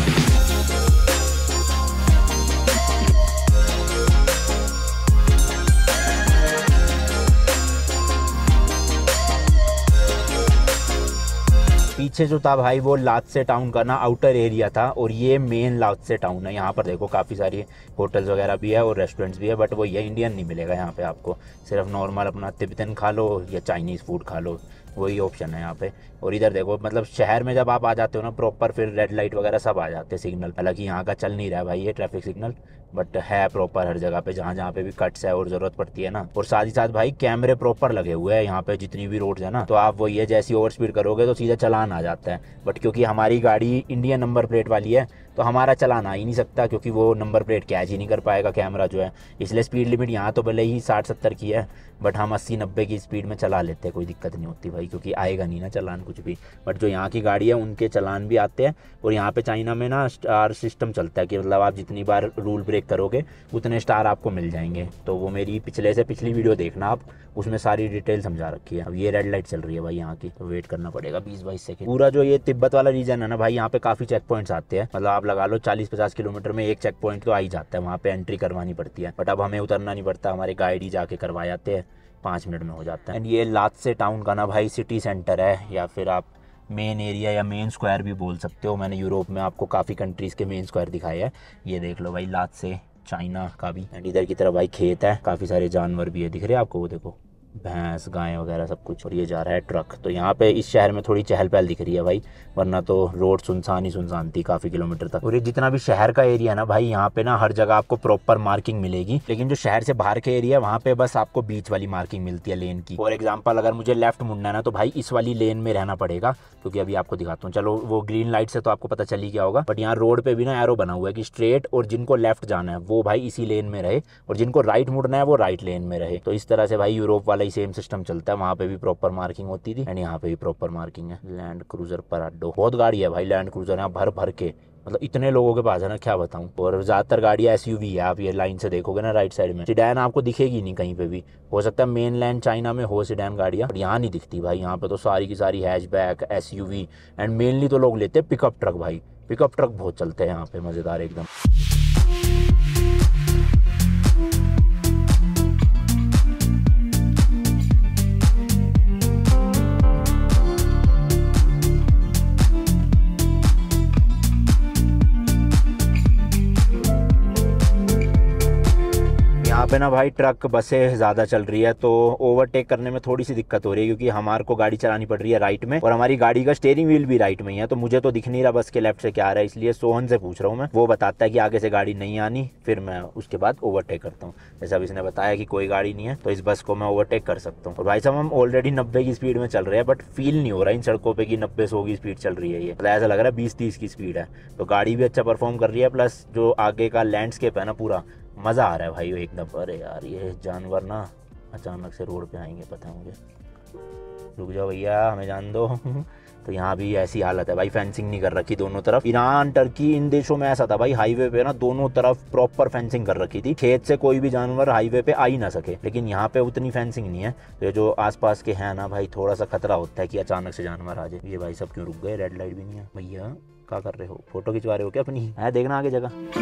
पीछे जो था भाई वो लात्से टाउन का ना आउटर एरिया था, और ये मेन लात्से टाउन है। यहाँ पर देखो काफ़ी सारी होटल्स वगैरह भी है और रेस्टोरेंट्स भी है, बट वो ये इंडियन नहीं मिलेगा यहाँ पे आपको, सिर्फ नॉर्मल अपना तिब्बतन खा लो या चाइनीज़ फूड खा लो, वही ऑप्शन है यहाँ पे। और इधर देखो मतलब शहर में जब आप आ जाते हो ना प्रॉपर, फिर रेड लाइट वगैरह सब आ जाते हैं सिग्नल, हालांकि यहाँ का चल नहीं रहा है भाई ये ट्रैफिक सिग्नल, बट है प्रॉपर हर जगह पे, जहाँ जहाँ पे भी कट्स है और ज़रूरत पड़ती है ना। और साथ ही साथ भाई कैमरे प्रॉपर लगे हुए हैं यहाँ पे जितनी भी रोड्स है ना, तो आप वही है जैसी ओवर स्पीड करोगे तो सीधा चलान आ जाता है, बट क्योंकि हमारी गाड़ी इंडियन नंबर प्लेट वाली है तो हमारा चालान आ ही नहीं सकता क्योंकि वो नंबर प्लेट कैच ही नहीं कर पाएगा कैमरा जो है। इसलिए स्पीड लिमिट यहाँ तो भले ही साठ सत्तर की है बट हम अस्सी नब्बे की स्पीड में चला लेते हैं, कोई दिक्कत नहीं होती भाई, क्योंकि आएगा नहीं ना चालान कुछ भी। बट जो यहाँ की गाड़ी है उनके चालान भी आते हैं। और यहाँ पे चाइना में ना स्टार सिस्टम चलता है कि मतलब आप जितनी बार रूल ब्रेक करोगे उतने स्टार आपको मिल जाएंगे। तो वो मेरी पिछले से पिछली वीडियो देखना आप, उसमें सारी डिटेल समझा रखी है। अब ये रेड लाइट चल रही है भाई यहाँ की, तो वेट करना पड़ेगा बीस बाईस सेकंड। पूरा जो ये तिब्बत वाला रीजन है ना भाई, यहाँ पे काफ़ी चेक पॉइंट्स आते हैं, मतलब आप लगा लो चालीस पचास किलोमीटर में एक चेक पॉइंट तो आ ही जाता है, वहाँ पे एंट्री करवानी पड़ती है। बट अब हमें उतरना नहीं पड़ता, हमारे गाइड ही जाके करवा जाते हैं, पाँच मिनट में हो जाता है। एंड ये लात्से टाउन का ना भाई सिटी सेंटर है, या फिर आप मेन एरिया या मेन स्क्वायर भी बोल सकते हो। मैंने यूरोप में आपको काफ़ी कंट्रीज़ के मेन स्क्वायर दिखाए हैं, ये देख लो भाई लात्से चाइना का भी। एंड इधर की तरफ भाई खेत है, काफ़ी सारे जानवर भी है, दिख रहे हैं आपको, वो देखो भैंस गाय वगैरह सब कुछ। और ये जा रहा है ट्रक। तो यहाँ पे इस शहर में थोड़ी चहल पहल दिख रही है भाई, वरना तो रोड सुनसान ही सुनसान थी काफ़ी किलोमीटर तक। और ये जितना भी शहर का एरिया है ना भाई, यहाँ पे ना हर जगह आपको प्रॉपर मार्किंग मिलेगी, लेकिन जो शहर से बाहर के एरिया है वहाँ पे बस आपको बीच वाली मार्किंग मिलती है लेन की। फॉर एग्जाम्पल अगर मुझे लेफ्ट मुड़ना है ना तो भाई इस वाली लेन में रहना पड़ेगा, क्योंकि अभी आपको दिखाता हूँ। चलो वो ग्रीन लाइट से तो आपको पता चल ही गया होगा, बट यहाँ रोड पर भी ना एरो बना हुआ है कि स्ट्रेट, और जिनको लेफ्ट जाना है वो भाई इसी लेन में रहे, और जिनको राइट मुड़ना है वो राइट लेन में रहे। तो इस तरह से भाई यूरोप वाला ही सेम सिस्टम चलता है, वहाँ पे भी प्रॉपर मार्किंग होती थी एंड यहाँ पे भी प्रॉपर मार्किंग है। लैंड क्रूजर पर अड्डो, बहुत गाड़ी है भाई लैंड क्रूजर यहाँ भर भर के, मतलब इतने लोगों के पास है ना क्या बताऊं। और ज़्यादातर गाड़ियाँ एसयूवी है, आप ये लाइन से देखोगे ना राइट साइड में सिडैन आपको दिखेगी नहीं कहीं पे भी। हो सकता है मेन लैंड चाइना में हो सिडैन गाड़ियाँ, बट यहाँ नहीं दिखती भाई। यहाँ पे तो सारी की सारी हैचबैक एसयूवी एंड मेनली तो लोग लेते हैं पिकअप ट्रक भाई, पिकअप ट्रक बहुत चलते हैं यहाँ पे, मज़ेदार एकदम। ना भाई ट्रक बसें ज़्यादा चल रही है तो ओवरटेक करने में थोड़ी सी दिक्कत हो रही है, क्योंकि हमारे को गाड़ी चलानी पड़ रही है राइट में, और हमारी गाड़ी का स्टेयरिंग व्हील भी राइट में ही है, तो मुझे तो दिख नहीं रहा बस के लेफ्ट से क्या आ रहा है। इसलिए सोहन से पूछ रहा हूँ मैं, वो बताता है कि आगे से गाड़ी नहीं आनी, फिर मैं उसके बाद ओवरटेक करता हूँ। जैसे अब इसने बताया कि कोई गाड़ी नहीं है तो इस बस को मैं ओवरटेक कर सकता हूँ। और भाई साहब हम ऑलरेडी नब्बे की स्पीड में चल रहे हैं, बट फील नहीं हो रहा इन सड़कों पर कि नब्बे सौ की स्पीड चल रही है, ये ऐसा लग रहा है बीस तीस की स्पीड है। तो गाड़ी भी अच्छा परफॉर्म कर रही है, प्लस जो आगे का लैंडस्केप है ना पूरा मज़ा आ रहा है भाई एकदम। अरे यार ये जानवर ना अचानक से रोड पे आएंगे, पता है मुझे, रुक जाओ भैया हमें जान दो। तो यहाँ भी ऐसी हालत है भाई, फेंसिंग नहीं कर रखी दोनों तरफ। ईरान टर्की इन देशों में ऐसा था भाई, हाईवे पे ना दोनों तरफ प्रॉपर फेंसिंग कर रखी थी, खेत से कोई भी जानवर हाईवे पे आ ही ना सके, लेकिन यहाँ पे उतनी फेंसिंग नहीं है। तो ये जो आसपास के हैं ना भाई, थोड़ा सा खतरा होता है कि अचानक से जानवर आ जाए। ये भाई सब क्यों रुक गए, रेड लाइट भी नहीं है। भैया क्या कर रहे हो, फोटो खिंचवा रहे हो क्या अपनी, है देखना आगे जगह।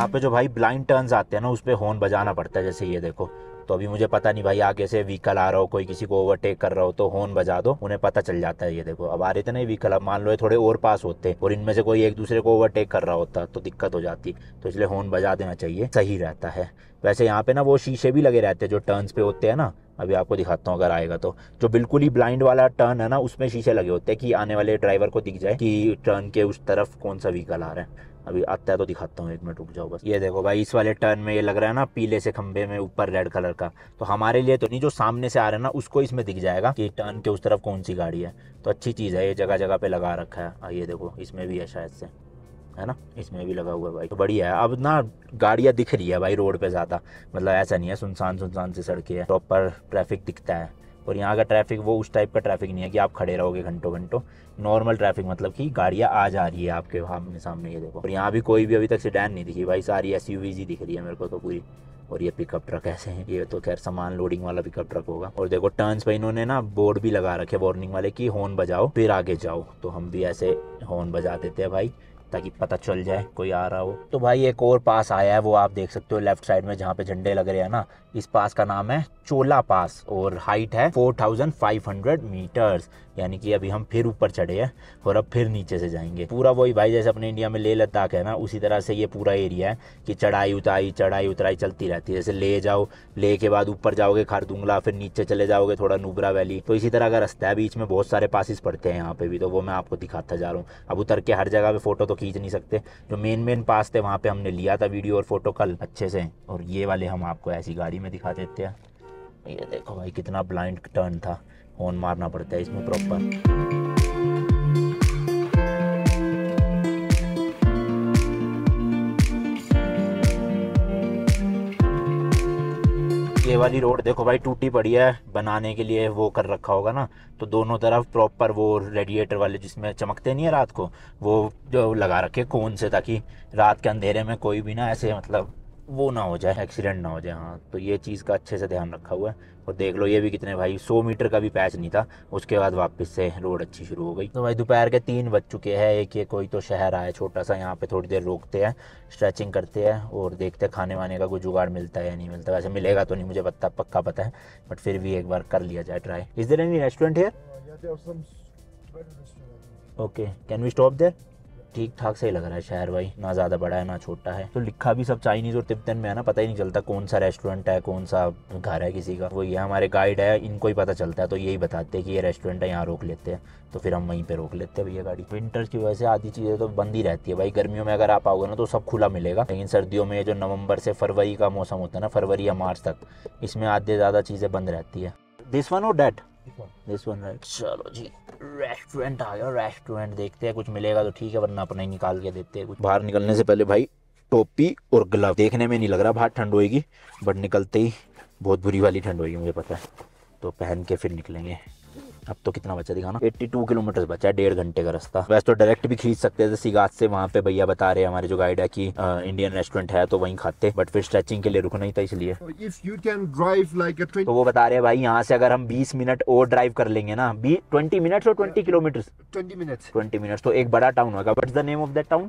यहाँ पे जो भाई ब्लाइंड टर्न्स आते हैं ना उस पर हॉर्न बजाना पड़ता है, जैसे ये देखो। तो अभी मुझे पता नहीं भाई आगे से व्हीकल आ रहा हो, कोई किसी को ओवरटेक कर रहा हो तो हॉर्न बजा दो, उन्हें पता चल जाता है। ये देखो अब आ रहे थे ना व्हीकल, अब मान लो ये थोड़े और पास होते और इनमें से कोई एक दूसरे को ओवरटेक कर रहा होता तो दिक्कत हो जाती, तो इसलिए हॉर्न बजा देना चाहिए, सही रहता है। वैसे यहाँ पे ना वो शीशे भी लगे रहते हैं जो टर्न्स पे होते हैं ना, अभी आपको दिखाता हूँ अगर आएगा तो। जो बिल्कुल ही ब्लाइंड वाला टर्न है ना उसमें शीशे लगे होते हैं कि आने वाले ड्राइवर को दिख जाए कि टर्न के उस तरफ कौन सा व्हीकल आ रहा है। अभी आता है तो दिखाता हूँ, एक मिनट रुक जाओ बस। ये देखो भाई इस वाले टर्न में ये लग रहा है ना पीले से खंबे में ऊपर रेड कलर का, तो हमारे लिए तो नहीं, जो सामने से आ रहा है ना उसको इसमें दिख जाएगा कि टर्न के उस तरफ कौन सी गाड़ी है। तो अच्छी चीज़ है, ये जगह जगह पे लगा रखा है। ये देखो इसमें भी है शायद से, है ना, इसमें भी लगा हुआ है भाई, तो बढ़िया है। अब ना गाड़ियाँ दिख रही है भाई रोड पर ज़्यादा, मतलब ऐसा नहीं है सुनसान सुनसान से सड़कें है, प्रॉपर ट्रैफिक दिखता है। और यहाँ का ट्रैफिक वो उस टाइप का ट्रैफिक नहीं है कि आप खड़े रहोगे घंटों घंटों, नॉर्मल ट्रैफिक मतलब कि गाड़ियाँ आ जा रही है आपके आमने सामने। ये देखो, और यहाँ भी कोई भी अभी तक सेडान नहीं दिखी भाई, सारी एसयूवीज़ ही दिख रही है मेरे को तो पूरी। और ये पिकअप ट्रक ऐसे हैं, ये तो खैर सामान लोडिंग वाला पिकअप ट्रक होगा। और देखो टर्न्स पे इन्होंने ना बोर्ड भी लगा रखे वार्निंग वाले कि हॉर्न बजाओ फिर आगे जाओ, तो हम भी ऐसे हॉर्न बजा देते हैं भाई ताकि पता चल जाए कोई आ रहा हो। तो भाई एक और पास आया है, वो आप देख सकते हो लेफ्ट साइड में जहाँ पे झंडे लग रहे हैं ना, इस पास का नाम है चोला पास और हाइट है four thousand five hundred metres, यानी कि अभी हम फिर ऊपर चढ़े हैं और अब फिर नीचे से जाएंगे। पूरा वही भाई जैसे अपने इंडिया में लेह लद्दाख है ना, उसी तरह से ये पूरा एरिया है कि चढ़ाई उताई चढ़ाई उतराई चलती रहती है। जैसे ले जाओ, ले के बाद ऊपर जाओगे खारदुंगला, फिर नीचे चले जाओगे थोड़ा नुब्रा वैली, तो इसी तरह का रास्ता है। बीच में बहुत सारे पासिस पड़ते हैं यहाँ पे भी, तो वो मैं आपको दिखाता जा रहा हूँ। अब उतर के हर जगह पर फोटो तो खींच नहीं सकते। जो मेन मेन पास थे वहाँ पे हमने लिया था वीडियो और फोटो कल अच्छे से, और ये वाले हम आपको ऐसी गाड़ी में दिखा देते हैं। ये देखो भाई कितना ब्लाइंड टर्न था, हॉर्न मारना पड़ता है इसमें प्रॉपर। ये वाली रोड देखो भाई टूटी पड़ी है, बनाने के लिए वो कर रखा होगा ना, तो दोनों तरफ प्रॉपर वो रेडिएटर वाले जिसमें चमकते नहीं है रात को, वो जो लगा रखे कोन से, ताकि रात के अंधेरे में कोई भी ना ऐसे मतलब वो ना हो जाए, एक्सीडेंट ना हो जाए। हाँ, तो ये चीज़ का अच्छे से ध्यान रखा हुआ है। और देख लो ये भी कितने भाई सौ मीटर का भी पैच नहीं था, उसके बाद वापस से रोड अच्छी शुरू हो गई। तो भाई दोपहर के तीन बज चुके हैं, एक ये कोई तो शहर आया छोटा सा, यहाँ पे थोड़ी देर रोकते हैं, स्ट्रेचिंग करते हैं और देखते हैं खाने वाने का कोई जुगाड़ मिलता है या नहीं मिलता। वैसे मिलेगा तो नहीं मुझे पता, पक्का पता है, बट फिर भी एक बार कर लिया जाए try. Is there any restaurant here? Okay, can we stop there? ठीक ठाक सही लग रहा है शहर भाई, ना ज़्यादा बड़ा है ना छोटा है। तो लिखा भी सब चाइनीज़ और तिब्बतन में है ना, पता ही नहीं चलता कौन सा रेस्टोरेंट है कौन सा घर है किसी का। वो ये हमारे गाइड है, इनको ही पता चलता है, तो यही बताते हैं कि ये रेस्टोरेंट है यहाँ रोक लेते हैं, तो फिर हम वहीं पे रोक लेते हैं भैया गाड़ी। विंटर्स की वजह से आधी चीज़ें तो बंद ही रहती है भाई, गर्मियों में अगर आप आओगे ना तो सब खुला मिलेगा, लेकिन सर्दियों में जो नवंबर से फरवरी का मौसम होता है ना, फरवरी या मार्च तक, इसमें आधे ज़्यादा चीज़ें बंद रहती है। दिस वन और डैट दिस वन राइट। चलो जी रेस्टोरेंट आ गया, रेस्टोरेंट देखते हैं कुछ मिलेगा तो ठीक है, वरना अपना ही निकाल के देते हैं कुछ। बाहर निकलने से पहले भाई टोपी और ग्लव, देखने में नहीं लग रहा बाहर ठंड होएगी, बट निकलते ही बहुत बुरी वाली ठंड होएगी मुझे पता है, तो पहन के फिर निकलेंगे। अब तो कितना बचा दिखाना, बयासी किलोमीटर बचा है, डेढ़ घंटे का रास्ता। वैसे तो डायरेक्ट भी खींच सकते थे शिगात्से से, वहाँ पे भैया बता रहे हैं हमारे जो गाइड है कि इंडियन रेस्टोरेंट है तो वहीं खाते, बट फिर स्ट्रेचिंग के लिए रुकना ही था इसलिए। like twenty... तो वो बता रहे हैं भाई यहाँ से अगर हम बीस मिनट और ड्राइव कर लेंगे ना, बीस मिनट और बीस किलोमीटर बीस मिनट बीस मिनट, तो एक बड़ा टाउन होगा। What's the name of that town?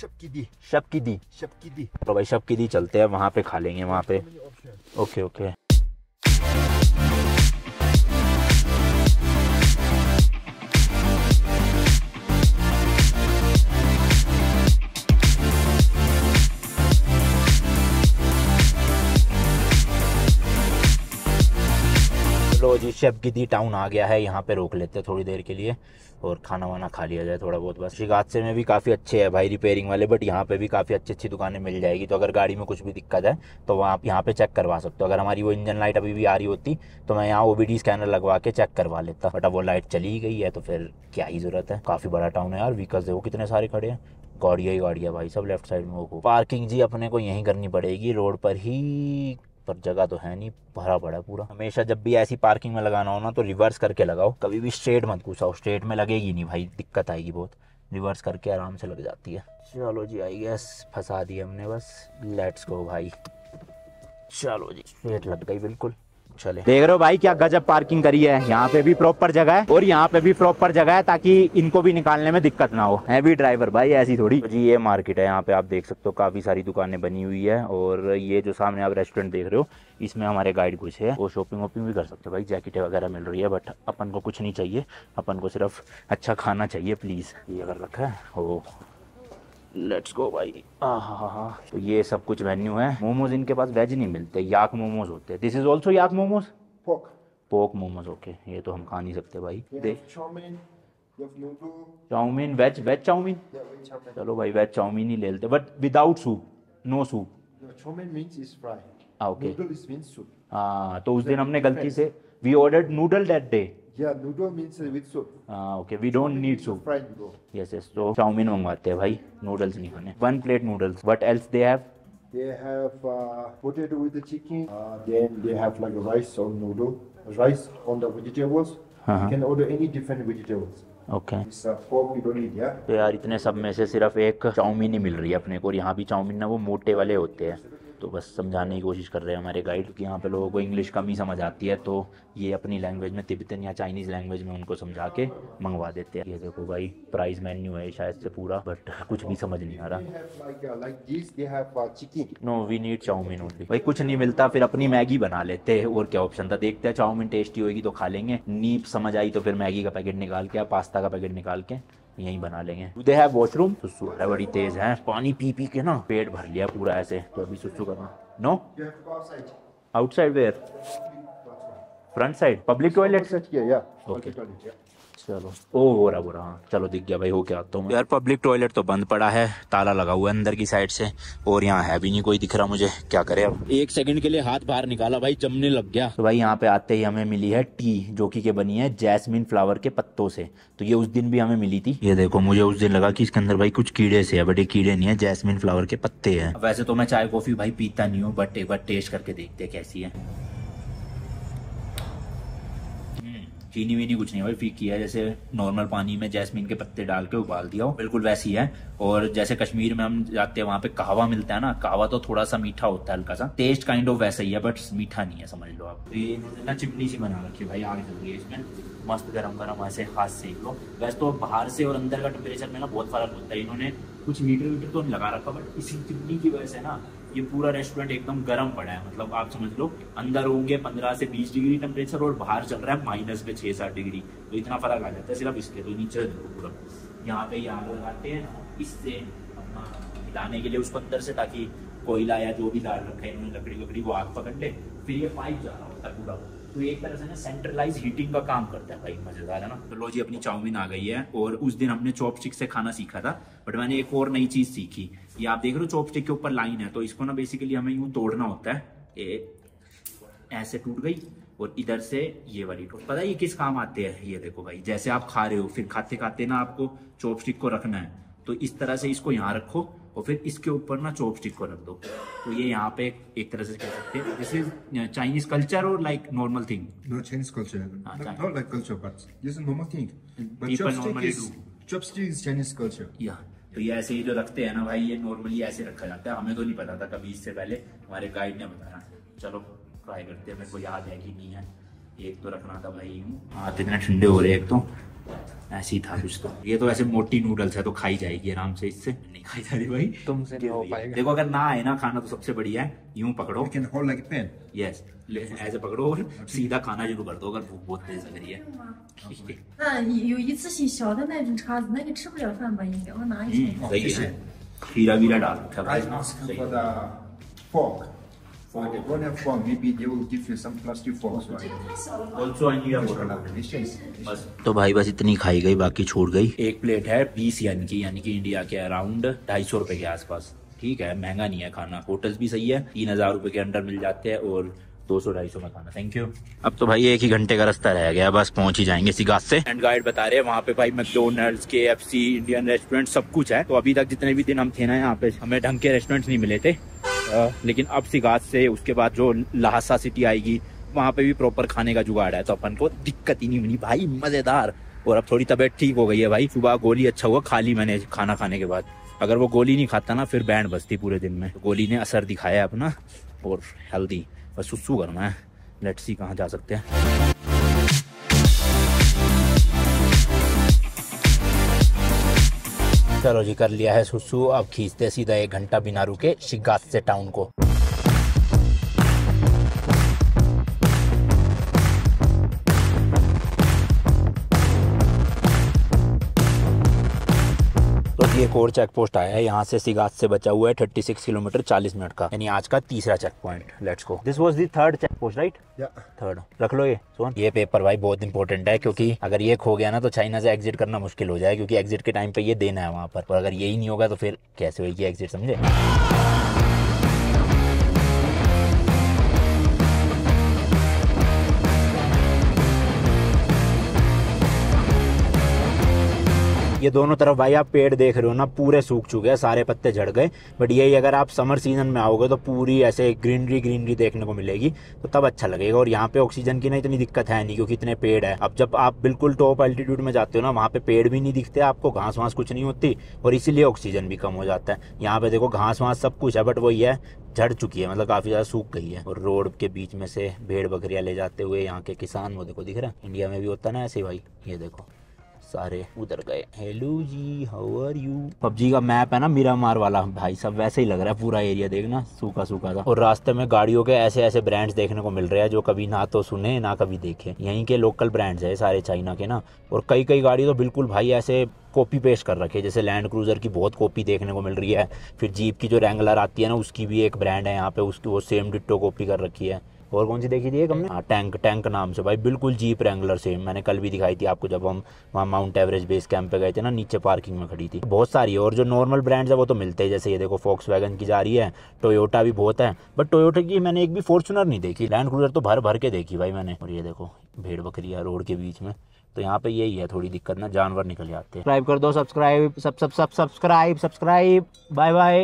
शबकिदी शबकिदी शबकिदी तो भाई शबकिदी चलते हैं, वहाँ पे खा लेंगे वहाँ पे। ओके ओके, लो जी शबकिदी टाउन आ गया है, यहाँ पे रोक लेते हैं थोड़ी देर के लिए और खाना वाना खा लिया जाए थोड़ा बहुत। बस शिगात्से में भी काफ़ी अच्छे है भाई रिपेयरिंग वाले, बट यहाँ पे भी काफ़ी अच्छी अच्छी दुकानें मिल जाएगी, तो अगर गाड़ी में कुछ भी दिक्कत है तो वहाँ आप यहाँ पे चेक करवा सकते हो। अगर हमारी वो इंजन लाइट अभी भी आ रही होती तो मैं यहाँ ओ बी डी स्कैनर लगवा के चेक करवा लेता, बट अब वो लाइट चली गई है तो फिर क्या ही ज़रूरत है। काफ़ी बड़ा टाउन है यार, व्हीकल्स देखो कितने सारे खड़े हैं, गाड़ियाँ ही गाड़ियाँ भाई सब लेफ्ट साइड में। वो पार्किंग जी अपने को यहीं करनी पड़ेगी रोड पर ही, पर जगह तो है नहीं, भरा पड़ा है पूरा। हमेशा जब भी ऐसी पार्किंग में लगाना हो ना तो रिवर्स करके लगाओ, कभी भी स्ट्रेट मत घुसाओ, स्ट्रेट में लगेगी नहीं भाई, दिक्कत आएगी बहुत, रिवर्स करके आराम से लग जाती है। चलो जी आई गेस फंसा दी हमने, बस लेट्स गो भाई। चलो जी स्ट्रेट लग गई बिल्कुल, चले। देख रहे हो भाई क्या गजब पार्किंग करी है, यहाँ पे भी प्रॉपर जगह है और यहाँ पे भी प्रॉपर जगह है, ताकि इनको भी निकालने में दिक्कत ना हो, हैवी ड्राइवर भाई ऐसी थोड़ी। तो जी ये मार्केट है, यहाँ पे आप देख सकते हो काफी सारी दुकानें बनी हुई है, और ये जो सामने आप रेस्टोरेंट देख रहे हो इसमें हमारे गाइड घुसे है, वो शॉपिंग वॉपिंग भी कर सकते हो भाई, जैकेट वगैरह मिल रही है, बट अपन को कुछ नहीं चाहिए, अपन को सिर्फ अच्छा खाना चाहिए प्लीज, ये अगर रखा है हो। लेट्स गो भाई। हाँ हाँ हाँ, तो ये सब कुछ मेन्यू है। मोमोज इनके पास वेज नहीं मिलते, याक मोमोज होते हैं। This is also yak momos, pork pork momos. Okay, ये तो हम खा नहीं सकते भाई। Chow mein chow mein veg veg chow mein, चलो भाई वेज चाउमीन ही ले लेते, but without soup, no soup. Okay, हाँ तो उस दिन हमने गलती से we ordered noodle that day. Yeah, noodle means with soup. Ah, okay. We don't need soup. Fried noodle. Yes, yes. So, chow mein मंगवाते हैं भाई, नूडल्स नहीं खाने। One plate noodles. What else they have? They have uh, potato with the chicken. Uh, then they have like rice or noodle. Rice on the vegetables. Uh-huh. You can order any different vegetables. Okay okay. तो यार इतने सब में से सिर्फ एक chowmein ही मिल रही है अपने को, और यहाँ भी चाउमीन ना वो मोटे वाले होते हैं। तो बस समझाने की कोशिश कर रहे हैं हमारे गाइड कि यहाँ पे लोगों को इंग्लिश कम ही समझ आती है, तो ये अपनी लैंग्वेज में तिब्बतन या चाइनीज़ लैंग्वेज में उनको समझा के मंगवा देते हैं। ये देखो भाई प्राइस मेन्यू है शायद से पूरा, बट कुछ भी समझ नहीं आ रहा। No we need chow mein only. भाई कुछ नहीं मिलता फिर अपनी मैगी बना लेते हैं, और क्या ऑप्शन था, देखते हैं चाउमीन टेस्टी होगी तो खा लेंगे, नीप समझ आई तो फिर मैगी का पैकेट निकाल के या पास्ता का पैकेट निकाल के यहीं बना लेंगे। They have washroom. सुसु है बड़ी तेज है, पानी पी पी के ना पेट भर लिया पूरा ऐसे, तो अभी सुसु करना। No outside where, front side public toilet. Okay चलो ओ बोरा बोरा हाँ चलो दिख गया भाई, हो क्या आता हूँ यार। पब्लिक टॉयलेट तो बंद पड़ा है, ताला लगा हुआ है अंदर की साइड से, और यहाँ है भी नहीं कोई दिख रहा मुझे, क्या करे अब। एक सेकंड के लिए हाथ बाहर निकाला भाई, जमने लग गया। तो भाई यहाँ पे आते ही हमें मिली है टी, जो की के बनी है जैस्मिन फ्लावर के पत्तों से। तो ये उस दिन भी हमें मिली थी। ये देखो मुझे उस दिन लगा की इसके अंदर भाई कुछ कीड़े से है, बट ये कीड़े नहीं है, जैस्मिन फ्लावर के पत्ते है। वैसे तो मैं चाय कॉफी भाई पीता नहीं हूँ, बट एक बार टेस्ट करके देखते कैसी है। चीनी वीनी कुछ नहीं भाई, फीकी है, जैसे नॉर्मल पानी में जैस्मीन के पत्ते डाल के उबाल दिया हो, बिल्कुल वैसी है। और जैसे कश्मीर में हम जाते हैं वहाँ पे कहवा मिलता है ना, कहवा तो थोड़ा सा मीठा होता है हल्का सा, टेस्ट काइंड ऑफ वैसा ही है बट मीठा नहीं है, समझ लो आप। तो ये ना चिमनी सी बना रखी है भाई, आग जल रही है इसमें, मस्त गरम गरम ऐसे हाथ सेक लो। वैसे तो बाहर से और अंदर का टेम्परेचर में ना बहुत फर्क होता है, इन्होंने कुछ मीटर वीटर तो नहीं लगा रखा, बट इसी चिमनी की वजह से ना ये पूरा रेस्टोरेंट एकदम गर्म पड़ा है। मतलब आप समझ लो अंदर होंगे पंद्रह से बीस डिग्री टेम्परेचर और बाहर चल रहा है माइनस पे छह सात डिग्री, तो इतना फर्क आ जाता है सिर्फ इसके। तो नीचे पूरा यहाँ पे आग लगाते हैं इससे अपना हिलाने के लिए उसको अंदर से, ताकि कोयला या जो भी डाल रखा है इन्होंने लकड़ी वकड़ी वो आग पकड़ ले, फिर ये पाइप जा रहा होता है पूरा। तो एक तरह से ना सेंट्रलाइज हीटिंग का काम करता है भाई, मजेदार है ना। तो लो जी अपनी चाउमीन आ गई है, और उस दिन हमने चॉपस्टिक से खाना सीखा था, बट मैंने एक और नई चीज सीखी। ये आप देख रहे हो चॉपस्टिक के ऊपर लाइन है, तो इसको ना बेसिकली हमें यूं तोड़ना होता है। ए, ऐसे टूट गई और इधर से ये वाली टूट, पता है ये किस काम आते हैं? ये देखो भाई, जैसे आप खा रहे हो फिर खाते खाते ना आपको चॉपस्टिक को रखना है, तो इस तरह से इसको यहाँ रखो और फिर इसके ऊपर ना चॉपस्टिक को रख दो। तो ये यहाँ पे एक तरह से कह सकते हैं दिस इज चाइनीज कल्चर और like normal thing. No Chinese culture, not like culture but this is normal thing, but chopstick is chopstick is Chinese culture. या तो ये ऐसे ही जो रखते हैं ना भाई, ये नॉर्मली ऐसे रखा जाता है, हमें तो नहीं पता था कभी, इससे पहले हमारे गाइड ने बताया। चलो ट्राई करते हैं, मेरे को याद है कि नहीं है। एक तो रखना था भाई, हाथ इतने ठंडे हो रहे, एक तो ऐसी था कुछ। तो ये तो ऐसे मोटी नूडल्स है तो खाई जाएगी आराम से, इससे नहीं खाई जा रही भाई तुमसे नहीं हो पाएगा। देखो अगर ना आए ना खाना तो सबसे बढ़िया है, यूं पकड़ो यस ऐसे पकड़ो और सीधा खाना शुरू कर दो अगर भूख बहुत तेज लग रही है। खीरा वीरा डाल रखा, fork. If you don't have fork, maybe they will give you some plastic forks, right? Also, I need a water. तो भाई बस इतनी खाई गई, बाकी छोड़ गई। एक प्लेट है बीस यानी कि यानी कि इंडिया के अराउंड ढाई सौ रुपए के आसपास, ठीक है, महंगा नहीं है खाना। होटल्स भी सही है, तीन हजार रुपए के अंडर मिल जाते हैं और दो सौ ढाई सौ में खाना। Thank you. अब तो भाई एक ही घंटे का रास्ता रह गया, बस पहुंच ही जाएंगे शिगात्से। एंड गाइड बता रहे हैं वहाँ पे भाई मैकडोनल्ड्स, के एफ सी, इंडियन रेस्टोरेंट सब कुछ है। तो अभी तक जितने भी दिन हम थे ना यहाँ पे, हमें ढंग के रेस्टोरेंट नहीं मिले थे। Uh, लेकिन अब शिगात्से, उसके बाद जो ल्हासा सिटी आएगी वहाँ पे भी प्रॉपर खाने का जुगाड़ है, तो अपन को दिक्कत ही नहीं बनी भाई, मजेदार। और अब थोड़ी तबीयत ठीक हो गई है भाई, सुबह गोली अच्छा हुआ खा ली मैंने खाना खाने के बाद, अगर वो गोली नहीं खाता ना फिर बैंड बजती पूरे दिन में। तो गोली ने असर दिखाया अपना, और हेल्दी बस सुसु करना है। लेट्स सी कहाँ जा सकते हैं। चलो जी कर लिया है सुसु, अब खींचते सीधा एक घंटा बिना रुके शिगात्से टाउन को। एक और चेक पोस्ट आया है, यहाँ से शिगात्से बचा हुआ है छत्तीस किलोमीटर चालीस मिनट का, यानी आज का तीसरा check point. Let's go. This was the third check post right? Yeah third. रख लो ये सोन। ये पेपर भाई बहुत इंपॉर्टेंट है, क्योंकि अगर ये खो गया ना तो चाइना से एग्जिट करना मुश्किल हो जाए, क्योंकि एग्जिट के टाइम पे ये देना है वहाँ पर, और अगर यही नहीं होगा तो फिर कैसे होगी एग्जिट, समझे। ये दोनों तरफ भाई आप पेड़ देख रहे हो ना, पूरे सूख चुके हैं, सारे पत्ते झड़ गए, बट यही अगर आप समर सीजन में आओगे तो पूरी ऐसे ग्रीनरी ग्रीनरी देखने को मिलेगी, तो तब अच्छा लगेगा। और यहाँ पे ऑक्सीजन की ना इतनी दिक्कत है नहीं, क्योंकि इतने पेड़ है। अब जब आप बिल्कुल टॉप एल्टीट्यूड में जाते हो ना, वहाँ पे पेड़ भी नहीं दिखते आपको, घास वास कुछ नहीं होती, और इसीलिए ऑक्सीजन भी कम हो जाता है। यहाँ पे देखो घास वास सब कुछ है, बट वही है झड़ चुकी है, मतलब काफी ज्यादा सूख गई है। और रोड के बीच में से भेड़ बकरियां ले जाते हुए यहाँ के किसान, वो देखो दिख रहा है, इंडिया में भी होता है ना ऐसे भाई, ये देखो सारे उधर गए। Hello ji, how are you. PUBG का मैप है ना मिरामार वाला भाई, सब वैसे ही लग रहा है पूरा एरिया, देखना सूखा सूखा था। और रास्ते में गाड़ियों के ऐसे ऐसे ब्रांड्स देखने को मिल रहे हैं जो कभी ना तो सुने ना कभी देखे, यहीं के लोकल ब्रांड्स है सारे चाइना के ना। और कई कई गाड़ी तो बिल्कुल भाई ऐसे कॉपी पेस्ट कर रखे, जैसे लैंड क्रूजर की बहुत कॉपी देखने को मिल रही है, फिर जीप की जो रैंगलर आती है ना उसकी भी एक ब्रांड है यहाँ पे, उसकी वो सेम डिट्टो कॉपी कर रखी है। और कौन सी देखी थी एक हमने, हाँ टैंक, टैंक नाम से भाई, बिल्कुल जीप रैंगलर से। मैंने कल भी दिखाई थी आपको जब हम वहाँ माउंट एवरेस्ट बेस कैंप पे गए थे ना, नीचे पार्किंग में खड़ी थी। बहुत सारी है और जो नॉर्मल ब्रांड्स है वो तो मिलते हैं, जैसे ये देखो वॉक्सवैगन की जा रही है, टोयोटा भी बहुत है, बट टोयोटा की मैंने एक भी फॉर्चुनर नहीं देखी। लैंड क्रूजर तो भर भर के देखी भाई मैंने। और ये देखो भेड़ बकरिया रोड के बीच में, तो यहाँ पे यही है थोड़ी दिक्कत ना, जानवर निकल जाते हैं। सब्सक्राइब कर दो, सब्सक्राइब सब सब सब सब्सक्राइब सब्सक्राइब बाय बाय।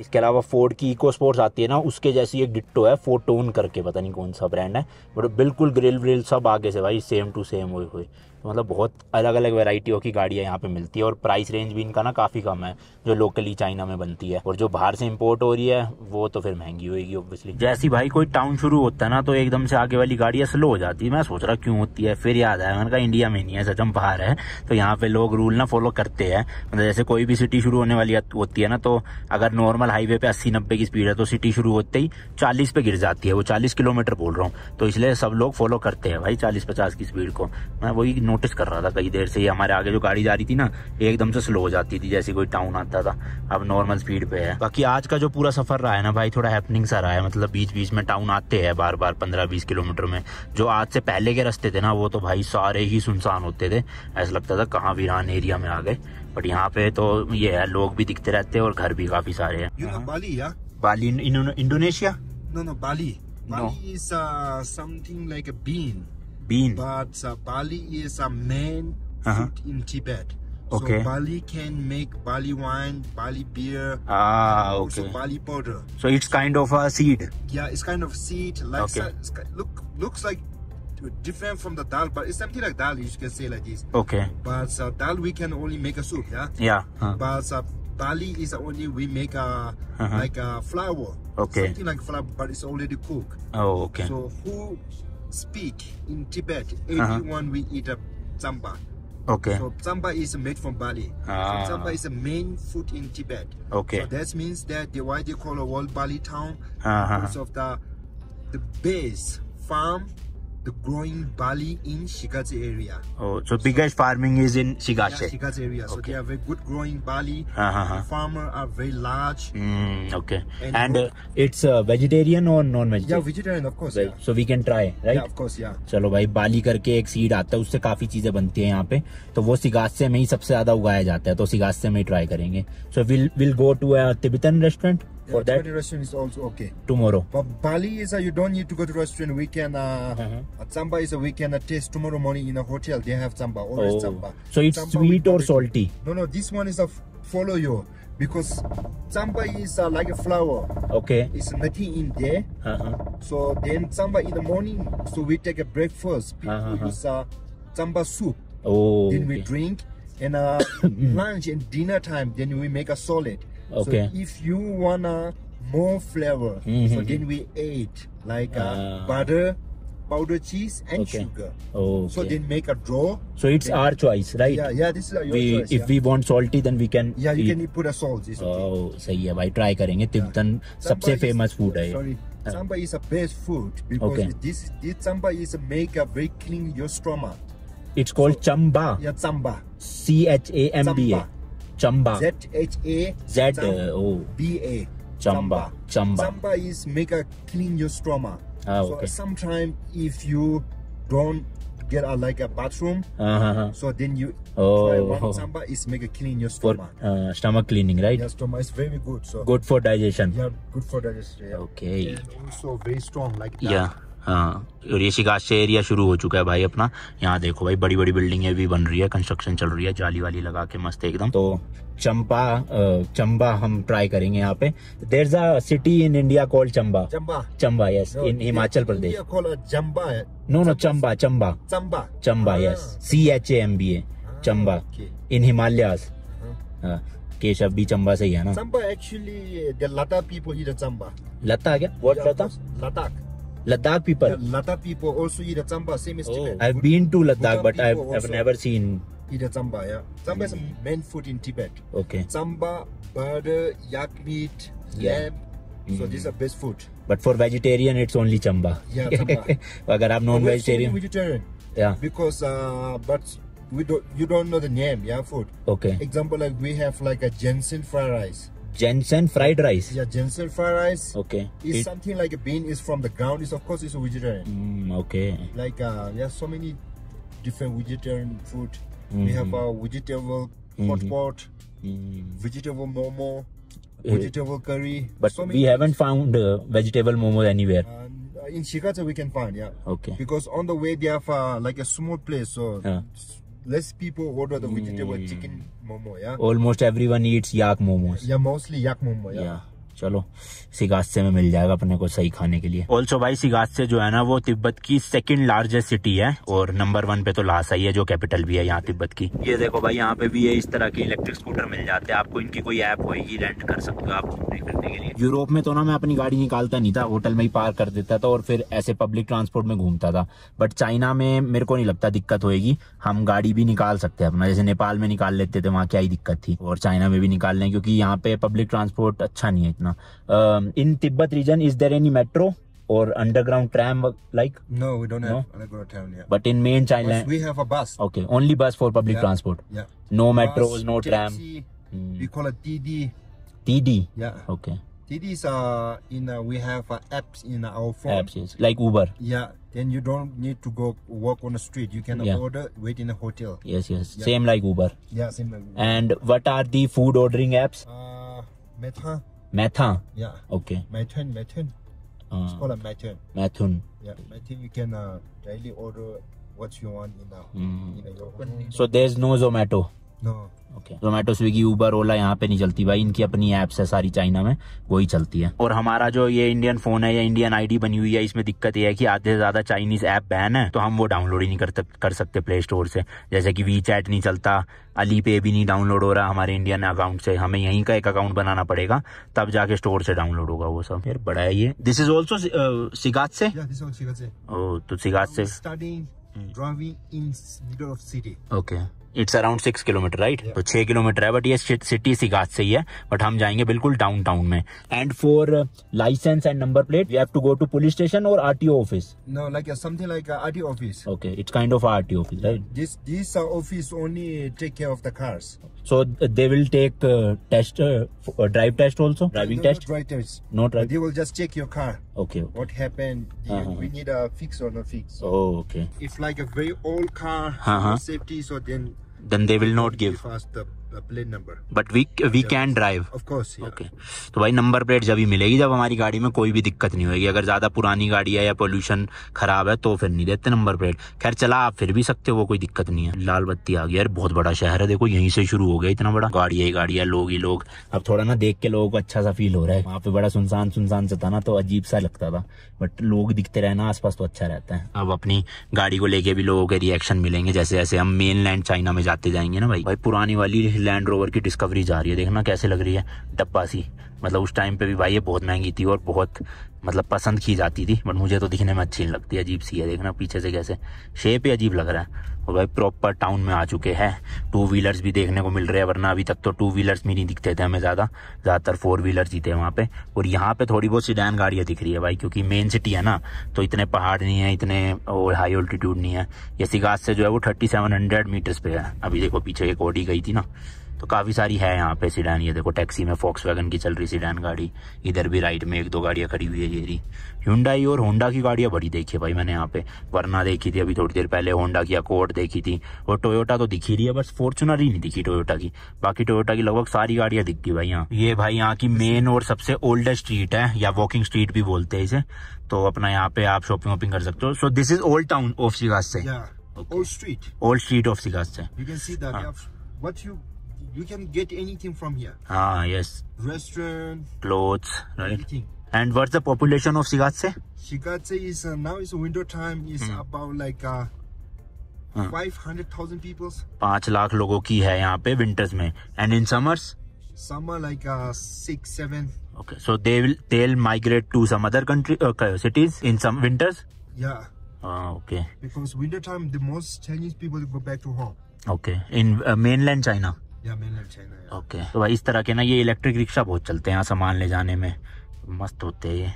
इसके अलावा फोर्ड की इको स्पोर्ट्स आती है ना, उसके जैसी एक डिट्टो है, फोटोन करके पता नहीं कौन सा ब्रांड है, बट बिल्कुल ग्रिल व्रिल सब आगे से भाई सेम टू सेम हुए हुए। तो मतलब बहुत अलग अलग वेराइटियों की गाड़ियाँ यहाँ पे मिलती है और प्राइस रेंज भी इनका ना काफ़ी कम है जो लोकली चाइना में बनती है, और जो बाहर से इम्पोर्ट हो रही है वो तो फिर महंगी होगी ऑब्वियसली। जैसी भाई कोई टाउन शुरू होता है ना तो एकदम से आगे वाली गाड़ियाँ स्लो हो जाती है। मैं सोच रहा क्यों होती है, फिर याद आया मैंने कहा इंडिया में नहीं है, सचम बाहर है, तो यहाँ पे लोग रूल ना फॉलो करते हैं। मतलब जैसे कोई भी सिटी शुरू होने वाली होती है ना, तो अगर नॉर्मल हाईवे पे अस्सी नब्बे की स्पीड है तो सिटी शुरू होते ही चालीस पे गिर जाती है, वो चालीस किलोमीटर बोल रहा हूँ, तो इसलिए सब लोग फॉलो करते हैं भाई चालीस पचास की स्पीड को। मैं वही नोटिस कर रहा था कई देर से, ये हमारे आगे जो गाड़ी जा रही थी ना एकदम से स्लो हो जाती थी जैसे कोई टाउन आता था, अब नॉर्मल स्पीड पे है। बाकी आज का जो पूरा सफर रहा है ना भाई थोड़ा हैपनिंग सा रहा है, मतलब बीच बीच में टाउन आते हैं बार बार पंद्रह बीस किलोमीटर में। जो आज से पहले के रास्ते थे ना वो तो भाई सारे ही सुनसान होते थे, ऐसा लगता था कहाँ वीरान एरिया में आ गए, बट यहाँ पे तो ये है लोग भी दिखते रहते हैं और घर भी काफी सारे हैं। यू नो बाली या Bali Indonesia, no no Bali Bali is something like a bean Bean. But uh, barley is a main uh-huh. food in Tibet. Okay. So barley can make barley wine, barley beer, ah, and also okay. barley powder. So it's kind of a seed. Yeah, it's kind of seed. Like okay. it's kind, look, looks like different from the dal, but it's something like dal. You can say like this. Okay. But uh, dal we can only make a soup. Yeah. Yeah. Huh. But uh, barley is only we make a uh-huh. like a flour. Okay. Something like flour, but it's already cooked. Oh, okay. So who? Speak in Tibet. Everyone uh -huh. we eat a tsampa. Okay. So tsampa is made from barley. Ah. So tsampa is the main food in Tibet. Okay. So that means that the why they call a world barley town uh -huh. because of the the base farm, the growing barley in Shigatse area. Oh, so, so biggest farming is in Shigatse. Yeah, Shigatse area. So okay. they are very good growing barley. Uh -huh. The farmer are very large. Mm, okay. And, and uh, it's uh, vegetarian or non-vegetarian? Yeah, vegetarian of course. Right. Yeah. So we can try, right? Yeah, of course, yeah. चलो भाई बाली करके एक seed आता है, उससे काफी चीजें बनती है यहाँ पे, तो वो शिगात्से में ही सबसे ज्यादा उगाया जाता है, तो शिगात्से में ही ट्राई करेंगे। So we'll we'll go to a Tibetan restaurant. For yeah, that restaurant is also okay tomorrow. But Bali is a, you don't need to go to restaurant. We can uh, uh-huh. Tsampa is a we can uh, taste tomorrow morning in a hotel. They have tsampa, always oh. tsampa. So it's tsampa sweet or salty? No, no. This one is a follow you because tsampa is uh, like a flour. Okay. It's nothing in there. Uh-huh. So then tsampa in the morning. So we take a breakfast. People uh-huh. use uh, tsampa soup. Oh. Then we okay. drink and uh, lunch and dinner time. Then we make a salad. Okay. So if you wanna more flavor, mm-hmm. so then we ate like uh, uh, butter, powder cheese, and okay. sugar. Okay. So then make a draw. So it's then, our choice, right? Yeah, yeah. This is our we, choice. If yeah. we want salty, then we can. Yeah, you eat. can put a salt. It's okay. Oh, सही है भाई, try करेंगे Tibetan सबसे famous food है. Sorry, tsampa is the best food because okay. this this tsampa is make a very clean your stomach. It's called so, Chamba. Yeah, Chamba. C H A M B A. Chamba. Z H A Z O B A. Chamba. Chamba. Chamba is make a clean your stomach. Ah, so okay. sometimes if you don't get a like a bathroom, uh-huh. so then you oh. try one chamba is make a clean your stomach. For, uh, stomach cleaning, right? Yeah, stomach is very good. So good for digestion. Yeah, good for digestion. Yeah. Okay. And also very strong like that. Yeah. हाँ, और ये Shigatse area शुरू हो चुका है भाई अपना। यहाँ देखो भाई बड़ी बड़ी बिल्डिंगें भी बन रही है, कंस्ट्रक्शन चल रही है, जाली वाली लगा के मस्त एकदम। तो चंपा चंबा हम ट्राई करेंगे यहाँ पे। There is a city in India called Chamba. Chamba Chamba yes, in Himachal Pradesh. Chamba है no no Chamba Chamba Chamba Chamba yes, C H A M B A Chamba in Himalayas. Keshav भी चंबा से ही है ना। Chamba actually the Lata people is Chamba. लता क्या what Lata? Ladakh Ladakh people. Yeah, Ladakh people also eat a tsampa, same as Tibet. Oh, I've been to Ladakh, but I've, I've never seen. Eat a tsampa, yeah. Tsampa is mm. main food in Tibet. Okay. Tsampa, butter, yak meat, yeah. lamb. Mm. So these are best food. But for vegetarian, it's only chamba. Yeah, chamba. Agar aap non-vegetarian. Vegetarian. Yeah. Because uh, but we don't, you don't know the name, yeah, food. Okay. Example like we have like a Jensen fried rice. Jensen fried rice. Yeah, Jensen fried rice. Okay. It's it, something like a bean is from the ground. It's, of course, it's a vegetarian. Mm, okay. Like, uh, there are so many different vegetarian food. Mm-hmm. We have our vegetable hot mm-hmm. pot, mm-hmm. vegetable momo, vegetable uh, curry. But so we haven't things. found uh, vegetable momo anywhere. Um, In Shigatse we can find, yeah. Okay. Because on the way they have uh, like a small place, so uh. less people order the vegetable mm. chicken momo, yeah. Almost everyone eats yak momos. Yeah, mostly yak momo, yeah. yeah. चलो Shigatse में मिल जाएगा अपने को सही खाने के लिए। ऑल्सो भाई शिगात्से जो है ना वो तिब्बत की सेकंड लार्जेस्ट सिटी है और नंबर वन पे तो ल्हासा ही है जो कैपिटल भी है यहाँ तिब्बत की। ये देखो भाई यहाँ पे भी ये इस तरह के इलेक्ट्रिक स्कूटर मिल जाते हैं आपको, इनकी कोई ऐप होगी रेंट कर सकते हो आप घूमने करने के लिए। यूरोप में तो ना मैं अपनी गाड़ी निकालता नहीं था, होटल में ही पार्क कर देता था और फिर ऐसे पब्लिक ट्रांसपोर्ट में घूमता था। बट चाइना में मेरे को नहीं लगता दिक्कत होगी, हम गाड़ी भी निकाल सकते हैं अपना, जैसे नेपाल में निकाल लेते थे वहाँ क्या ही दिक्कत थी, और चाइना में भी निकाल लें क्योंकि यहाँ पे पब्लिक ट्रांसपोर्ट अच्छा नहीं है। Um, in Tibet region, is there any metro or underground tram like? No, we don't no? have underground tram. Yeah. But in main China, we have a bus. Okay, only bus for public yeah. transport. Yeah. No bus, metros, no taxi, tram. Mm. We call it T D. T D. Yeah. Okay. T D is uh, in uh, we have uh, apps in our phone. Apps yes. Like Uber. Yeah. Then you don't need to go walk on the street. You can yeah. order, wait in a hotel. Yes, yes. Yeah. Same like Uber. Yeah, same like Uber. And what are the food ordering apps? Uh, Meta. Methane. Yeah. Okay. Methane, methane. Uh, it's called a methane. Methane. Yeah, methane. You can uh, daily order what you want in a, mm. in a your own. So there's no Zomato. No. Okay. Zomato, Swiggy, Uber, ओला यहाँ पे नहीं चलती भाई, इनकी अपनी apps है सारी China में, वही चलती है। और हमारा जो ये इंडियन फोन है या इंडियन आईडी बनी हुई है, इसमें दिक्कत ये है कि आधे से ज्यादा चाइनीज ऐप बैन है तो हम वो डाउनलोड ही नहीं कर, कर सकते प्ले स्टोर से। जैसे कि वी चैट नहीं चलता, अली पे भी नहीं डाउनलोड हो रहा हमारे इंडियन अकाउंट से, हमें यहीं का एक अकाउंट बनाना पड़ेगा तब जाके स्टोर से डाउनलोड होगा वो सब। फिर बड़ा है ये। दिस इज ऑल्सो शिगात्से तो Shigatse it's around six kilometre right, तो छह किलोमीटर है बट ये सिटी शिगात्से ही है, बट हम जाएंगे बिल्कुल डाउन टाउन में। And for licence and number plate we have to go to police station और RTO office. No like something like RTO office. Okay, it's kind of RTO office right. This this office only take care of the cars, so they will take test, drive test also, driving test, no drive, they will just check your car. Okay, what happened, we need a fix और no fix. Okay, if like a very old car safety so then Then they will not give us the plate number, but we we can drive. Of course. Yeah. Okay. तो भाई number plate जब ही मिलेगी जब हमारी गाड़ी में कोई भी दिक्कत नहीं होगी। अगर ज्यादा पुरानी गाड़ी है या पोल्यूशन खराब है तो फिर नहीं देते नंबर प्लेट। खैर चला आप फिर भी सकते हो, वो कोई दिक्कत नहीं है। लाल बत्ती आ गई यार, बहुत बड़ा शहर है देखो, यहीं से शुरू हो गया, इतना बड़ा, गाड़ियां गाड़ियां, लोग ही लोग। अब थोड़ा ना देख के लोगों को अच्छा सा फील हो रहा है, वहाँ पे बड़ा सुनसान सुनसान सा था ना तो अजीब सा लगता था, बट लोग दिखते रहे ना आसपास तो अच्छा रहता है। अब अपनी गाड़ी को लेके भी लोगों के रिएक्शन मिलेंगे जैसे जैसे हम मेन लैंड चाइना में जाते जाएंगे ना भाई। भाई पुरानी वाली लैंड रोवर की डिस्कवरी जा रही है, देखना कैसे लग रही है, डब्बा सी, मतलब उस टाइम पे भी भाई ये बहुत महंगी थी और बहुत मतलब पसंद की जाती थी, बट मुझे तो दिखने में अच्छी नहीं लगती, अजीब सी है, देखना पीछे से कैसे शेप ही अजीब लग रहा है। और भाई प्रॉपर टाउन में आ चुके हैं, टू व्हीलर्स भी देखने को मिल रहे हैं, वरना अभी तक तो टू व्हीलर्स भी नहीं दिखते थे हमें ज़्यादा, ज़्यादातर फोर व्हीलर्स ही थे वहाँ पे। और यहाँ पे थोड़ी बहुत सीडान गाड़ियाँ दिख रही है भाई, क्योंकि मेन सिटी है ना तो इतने पहाड़ नहीं है, इतने और हाई ऑल्टीट्यूड नहीं है। ये शिगात्से जो है वो थर्टी सेवन हंड्रेड मीटर्स पे है। अभी देखो पीछे एक ऑडी गई थी ना तो काफ़ी सारी है यहाँ पे सीडान, ये देखो टैक्सी में फॉक्सवैगन की चल रही सीडान गाड़ी, इधर भी राइट में एक दो गाड़ियाँ खड़ी हुई है, ये रही ह्यूंडाई और होंडा की गाड़ियाँ बड़ी देखी है भाई मैंने यहाँ पे, वरना देखी थी अभी थोड़ी देर पहले होंडा की अकॉर्ड देखी थी, और टोयोटा तो दिखी रही है, बस फॉर्चुनर ही नहीं दिखी टोयोटा की, बाकी टोयोटा की लगभग सारी गाड़ियाँ दिख गई भाई यहाँ। ये भाई यहाँ की मेन और सबसे ओल्डेस्ट स्ट्रीट है, या वॉकिंग स्ट्रीट भी बोलते हैं इसे, तो अपना यहाँ पे आप शॉपिंग वॉपिंग कर सकते हो। So this is old town of Shigatse, old street, old street of Shigatse. What you you can get anything from here? Ah yes. Restaurant, clothes, right? Everything. And what's the population of Shigatse? Shigatse is uh, now it's winter time. It's hmm. about like uh, five hundred thousand people. पाँच लाख लोगों की है यहाँ पे winters में. And in summers? Summer like uh, six seven. Okay, so they will they'll migrate to some other country uh, cities in some winters. Yeah. Ah okay. Because winter time the most Chinese people go back to home. Okay, in mainland China या mainland China. Okay, तो भाई इस तरह के ना ये electric rickshaw बहुत चलते हैं यहाँ सामान ले जाने में, मस्त होते हैं।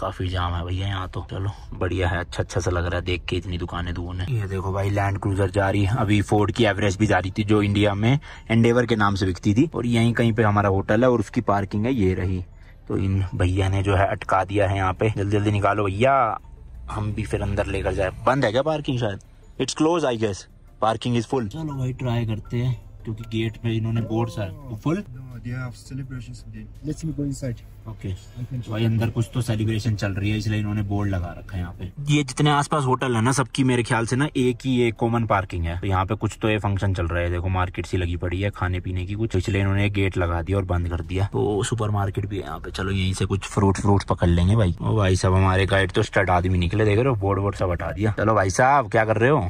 काफी जाम है भैया यहाँ तो। चलो बढ़िया है, अच्छा अच्छा सा लग रहा है देख के, इतनी दुकानें दुकान है। ये देखो भाई लैंड क्रूजर जा रही है। अभी फोर्ड की एवरेस्ट भी जा रही थी जो इंडिया में एंडेवर के नाम से बिकती थी, और यहीं कहीं पे हमारा होटल है और उसकी पार्किंग है, ये रही। तो इन भैया ने जो है अटका दिया है यहाँ पे। जल्दी जल्दी निकालो भैया, हम भी फिर अंदर लेकर जाए। बंद है क्या पार्किंग? शायद it's close I guess, parking is full. चलो भाई ट्राई करते हैं, क्योंकि गेट पे इन्होंने बोर्ड सा फुल। ओके भाई अंदर कुछ तो सेलिब्रेशन चल रही है इसलिए इन्होंने बोर्ड लगा रखा है यहाँ पे। ये जितने आसपास होटल है ना सबकी मेरे ख्याल से ना एक ही एक कॉमन पार्किंग है। तो यहाँ पे कुछ तो ये फंक्शन चल रहा है। देखो मार्केट सी लगी पड़ी है खाने पीने की कुछ, इसलिए इन्होंने गेट लगा दिया और बंद कर दिया। तो सुपर मार्केट भी है यहाँ पे। चलो यहीं से कुछ फ्रूट फ्रूट पकड़ लेंगे भाई। ओ भाई साहब हमारे गाइड तो स्टड आदमी निकले, देख रहे हो बोर्ड वोर्ड सब हटा दिया। चलो भाई साहब क्या कर रहे हो?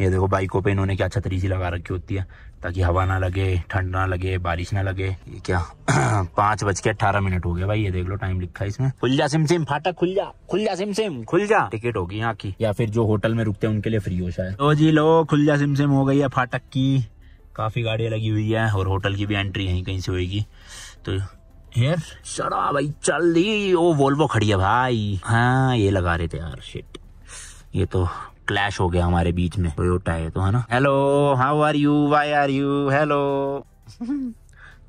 ये देखो बाइकों पे इन्होंने क्या छतरी सी लगा रखी होती है ताकि हवा ना लगे, ठंड ना लगे, बारिश ना लगे। ये क्या पाँच बज के अट्ठारह मिनट हो गया भाई, ये देख लो टाइम लिखा है इसमें। खुल जा सिम सिम, फाटक खुल जा, खुल जा सिम सिम, खुल जा। टिकट होगी यहाँ की, या फिर जो होटल में रुकते हैं उनके लिए फ्री हो शायद। तो जी लो खुल जा सिम सिम हो गई है फाटक की। काफी गाड़ियाँ लगी हुई है और होटल की भी एंट्री यहीं कहीं से होगी। तो हेयर चढ़ा भाई, चल दी। वो वोल्वो खड़ी है भाई। हाँ ये लगा रहे थे यार, शिट ये तो क्लैश हो गया हमारे बीच में। टोयोटा है तो है ना। Hello how are you, why are you, hello.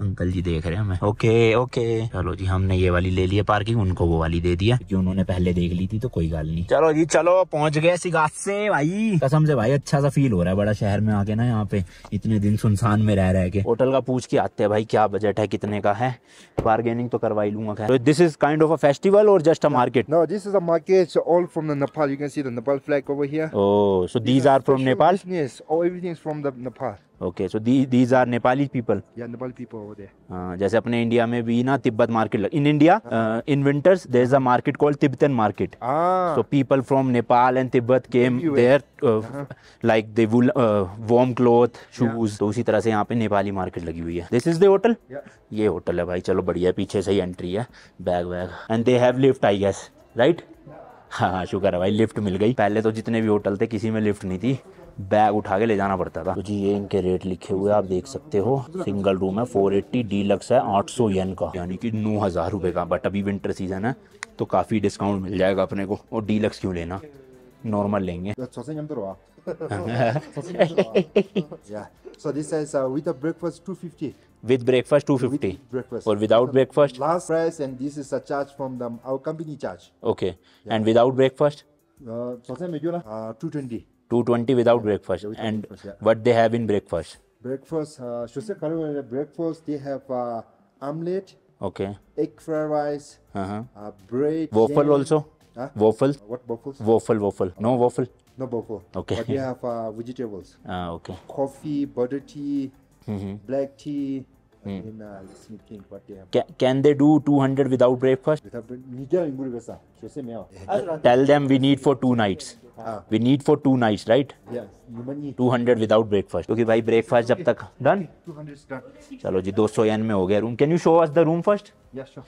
Uncle ji देख रहे हैं हमें। ओके ओके चलो जी, हमने ये वाली ले ली है पार्किंग, उनको वो वाली दे दिया क्योंकि उन्होंने पहले देख ली थी तो कोई गाल नहीं। चलो जी चलो, पहुंच गए शिगात्से भाई। कसम से भाई अच्छा सा फील हो रहा है बड़ा शहर में आके ना, यहाँ पे इतने दिन सुनसान में रह रहे के। होटल का पूछ के आते हैं भाई क्या बजट है, कितने का है, बार्गेनिंग तो करवाई लूंगा। This is kind of a festival और just a market? No this is a market, all from the Nepal. You can see the Nepal flag over here. Oh so these are from Nepal? Yes, everything is from the Nepal. Okay so the these are Nepali people. Yeah Nepali people over there. हां जैसे अपने India में भी ना Tibet market, in India in winters there is a market called Tibetan market. So people from Nepal and Tibet came there like they wool warm cloth, shoes. तो उसी तरह से यहाँ पे नेपाली मार्केट लगी हुई है। दिस इज द होटल, ये होटल है भाई। चलो बढ़िया, पीछे से ही एंट्री है। बैग वैग and they have lift I guess, right? हाँ शुक्र है भाई लिफ्ट मिल गई। पहले तो जितने भी होटल थे किसी में लिफ्ट नहीं थी, बैग उठा के ले जाना पड़ता था। तो जी ये इनके रेट लिखे हुए आप देख सकते हो। सिंगल रूम है चार सौ अस्सी, डीलक्स है आठ सौ येन का, यानी कि नौ हजार रुपये का। बट अभी विंटर सीजन है तो काफी डिस्काउंट मिल जाएगा अपने को। और डीलक्स क्यों लेना, नॉर्मल लेंगे। With breakfast two fifty. Breakfast. Or without breakfast? Last price, and this is a charge from the our company charge. Okay. Yeah. And without breakfast? Uh, so same you know, uh, two twenty. two twenty without yeah. breakfast. Yeah, and breakfast, yeah. What they have in breakfast? Breakfast. Uh, so same current breakfast they have uh, omelette. Okay. Egg fried rice. Uh huh. Uh, bread. Waffle jam. Also. Huh? Waffle. What waffles? Waffle, waffle. No waffle. No waffle. Okay. But they have uh, vegetables. Ah uh, okay. Coffee, butter tea. Mm-hmm. Black tea. Mm. In, uh, let me think what they have. Can, can they do two hundred without breakfast? Without breakfast. Tell them we need for two nights. Ah. We need for two nights, right? Yes. two hundred without breakfast. Okay, भाई breakfast जब तक done? two hundred is done. चलो जी दो सौ येन में हो गया room. Can you show us the room first? Yes, sure.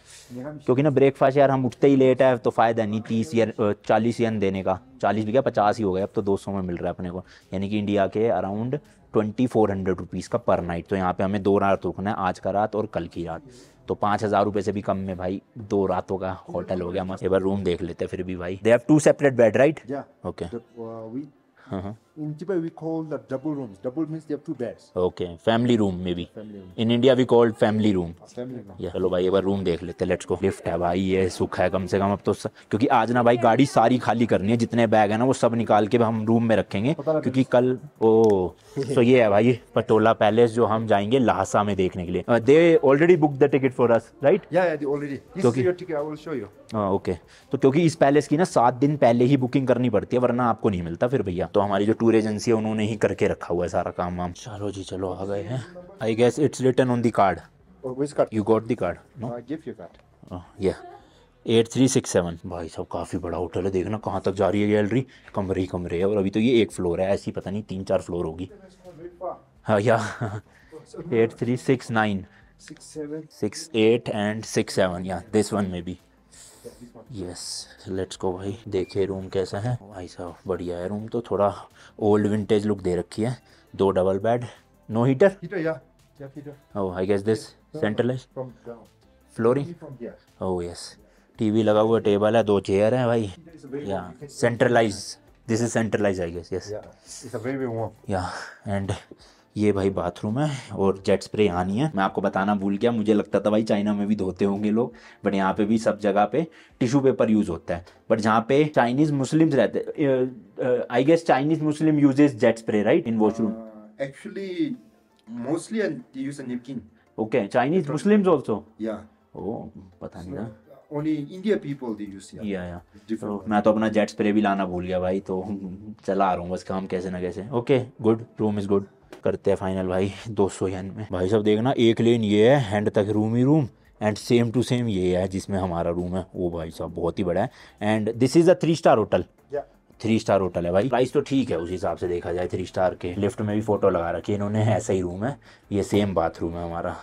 क्योंकि ना ब्रेकफास्ट यार हम उठते ही लेट है तो फायदा नहीं तीस येन चालीस येन देने का। चालीस भी क्या पचास ही हो गया अब तो, दो सौ में मिल रहा है अपने को, यानी कि इंडिया के around twenty four hundred rupees का पर नाइट। तो यहाँ पे हमें दो रात रुकना है, आज का रात और कल की रात। तो पाँच हज़ार रुपये से भी कम में भाई दो रातों का होटल हो गया। मत एक बार रूम देख लेते हैं फिर भी भाई। They have two separate bed right? Okay in Tibet we call the double rooms. Double means they have two beds. Okay, family room maybe. Family room. In India we call family room. Family room. Yeah. चलो भाई एक बार room देख लेते हैं, let's go. Lift है भाई, ये सुख है कम से कम अब तो, क्योंकि आज ना भाई गाड़ी सारी खाली करनी है, जितने बैग है ना वो सब निकाल के हम रूम में रखेंगे क्योंकि कल ओ सो ये है भाई पटोला पैलेस जो हम जाएंगे ल्हासा में देखने के लिए। They already book the ticket for us right? Yeah yeah they already. This is your ticket, I will show you. हां ओके, तो क्योंकि इस पैलेस की ना सात दिन पहले ही बुकिंग करनी पड़ती है वरना आपको नहीं मिलता फिर भैया। तो हमारी टूर एजेंसी है उन्होंने ही करके रखा हुआ है सारा काम वाम। चलो जी चलो आ गए हैं। I guess it's written on the card. You got the card? No I give you card. Yeah eight three six seven. भाई साहब काफ़ी बड़ा होटल है, देखना कहाँ तक जा रही है गैलरी। कमरे ही कमरे है और अभी तो ये एक फ्लोर है, ऐसी पता नहीं तीन चार फ्लोर होगी। हाँ yeah eight three six nine six eight and six seven yeah this one में भी। यस लेट्स गो भाई, देखिए रूम कैसा है। भाई साहब बढ़िया है रूम तो, थोड़ा ओल्ड विंटेज लुक दे रखी है। दो double bed, no heater. Oh I guess this centralised flooring, oh yes, TV लगा हुआ, टेबल है, दो चेयर है भाई, यहाँ centralise, this is centralise I guess, yes yeah. And ये भाई बाथरूम है और जेट स्प्रे यहाँ नहीं है, मैं आपको बताना भूल गया, मुझे लगता था भाई चाइना में भी धोते होंगे लोग, बट यहाँ पे भी सब जगह पे टिश्यू पेपर यूज़ होता है, बट जहाँ पे चाइनीज मुस्लिम्स रहते, I guess Chinese Muslim uses jet spray right in washroom, actually mostly use a napkin, okay Chinese Muslims also, yeah oh पता नहीं ना, Only India people they use yeah yeah, yeah. So, मैं तो अपना jet spray भी लाना भूल गया भाई, तो चला आ रहा हूँ बस काम कैसे ना कैसे। Okay good, room is good, करते हैं फाइनल भाई दो सौ येन में। भाई सब देखना, एक लेन ये है हैंड तक रूम ही room, and same to same ये है जिसमें हमारा रूम है, वो भाई साहब बहुत ही बड़ा है, and this is a three star hotel, three star hotel है भाई, प्राइस तो ठीक है उस हिसाब से देखा जाए थ्री स्टार के, लिफ्ट में भी फोटो लगा रखी इन्होंने, ऐसा ही रूम है, ये सेम बाथरूम है हमारा,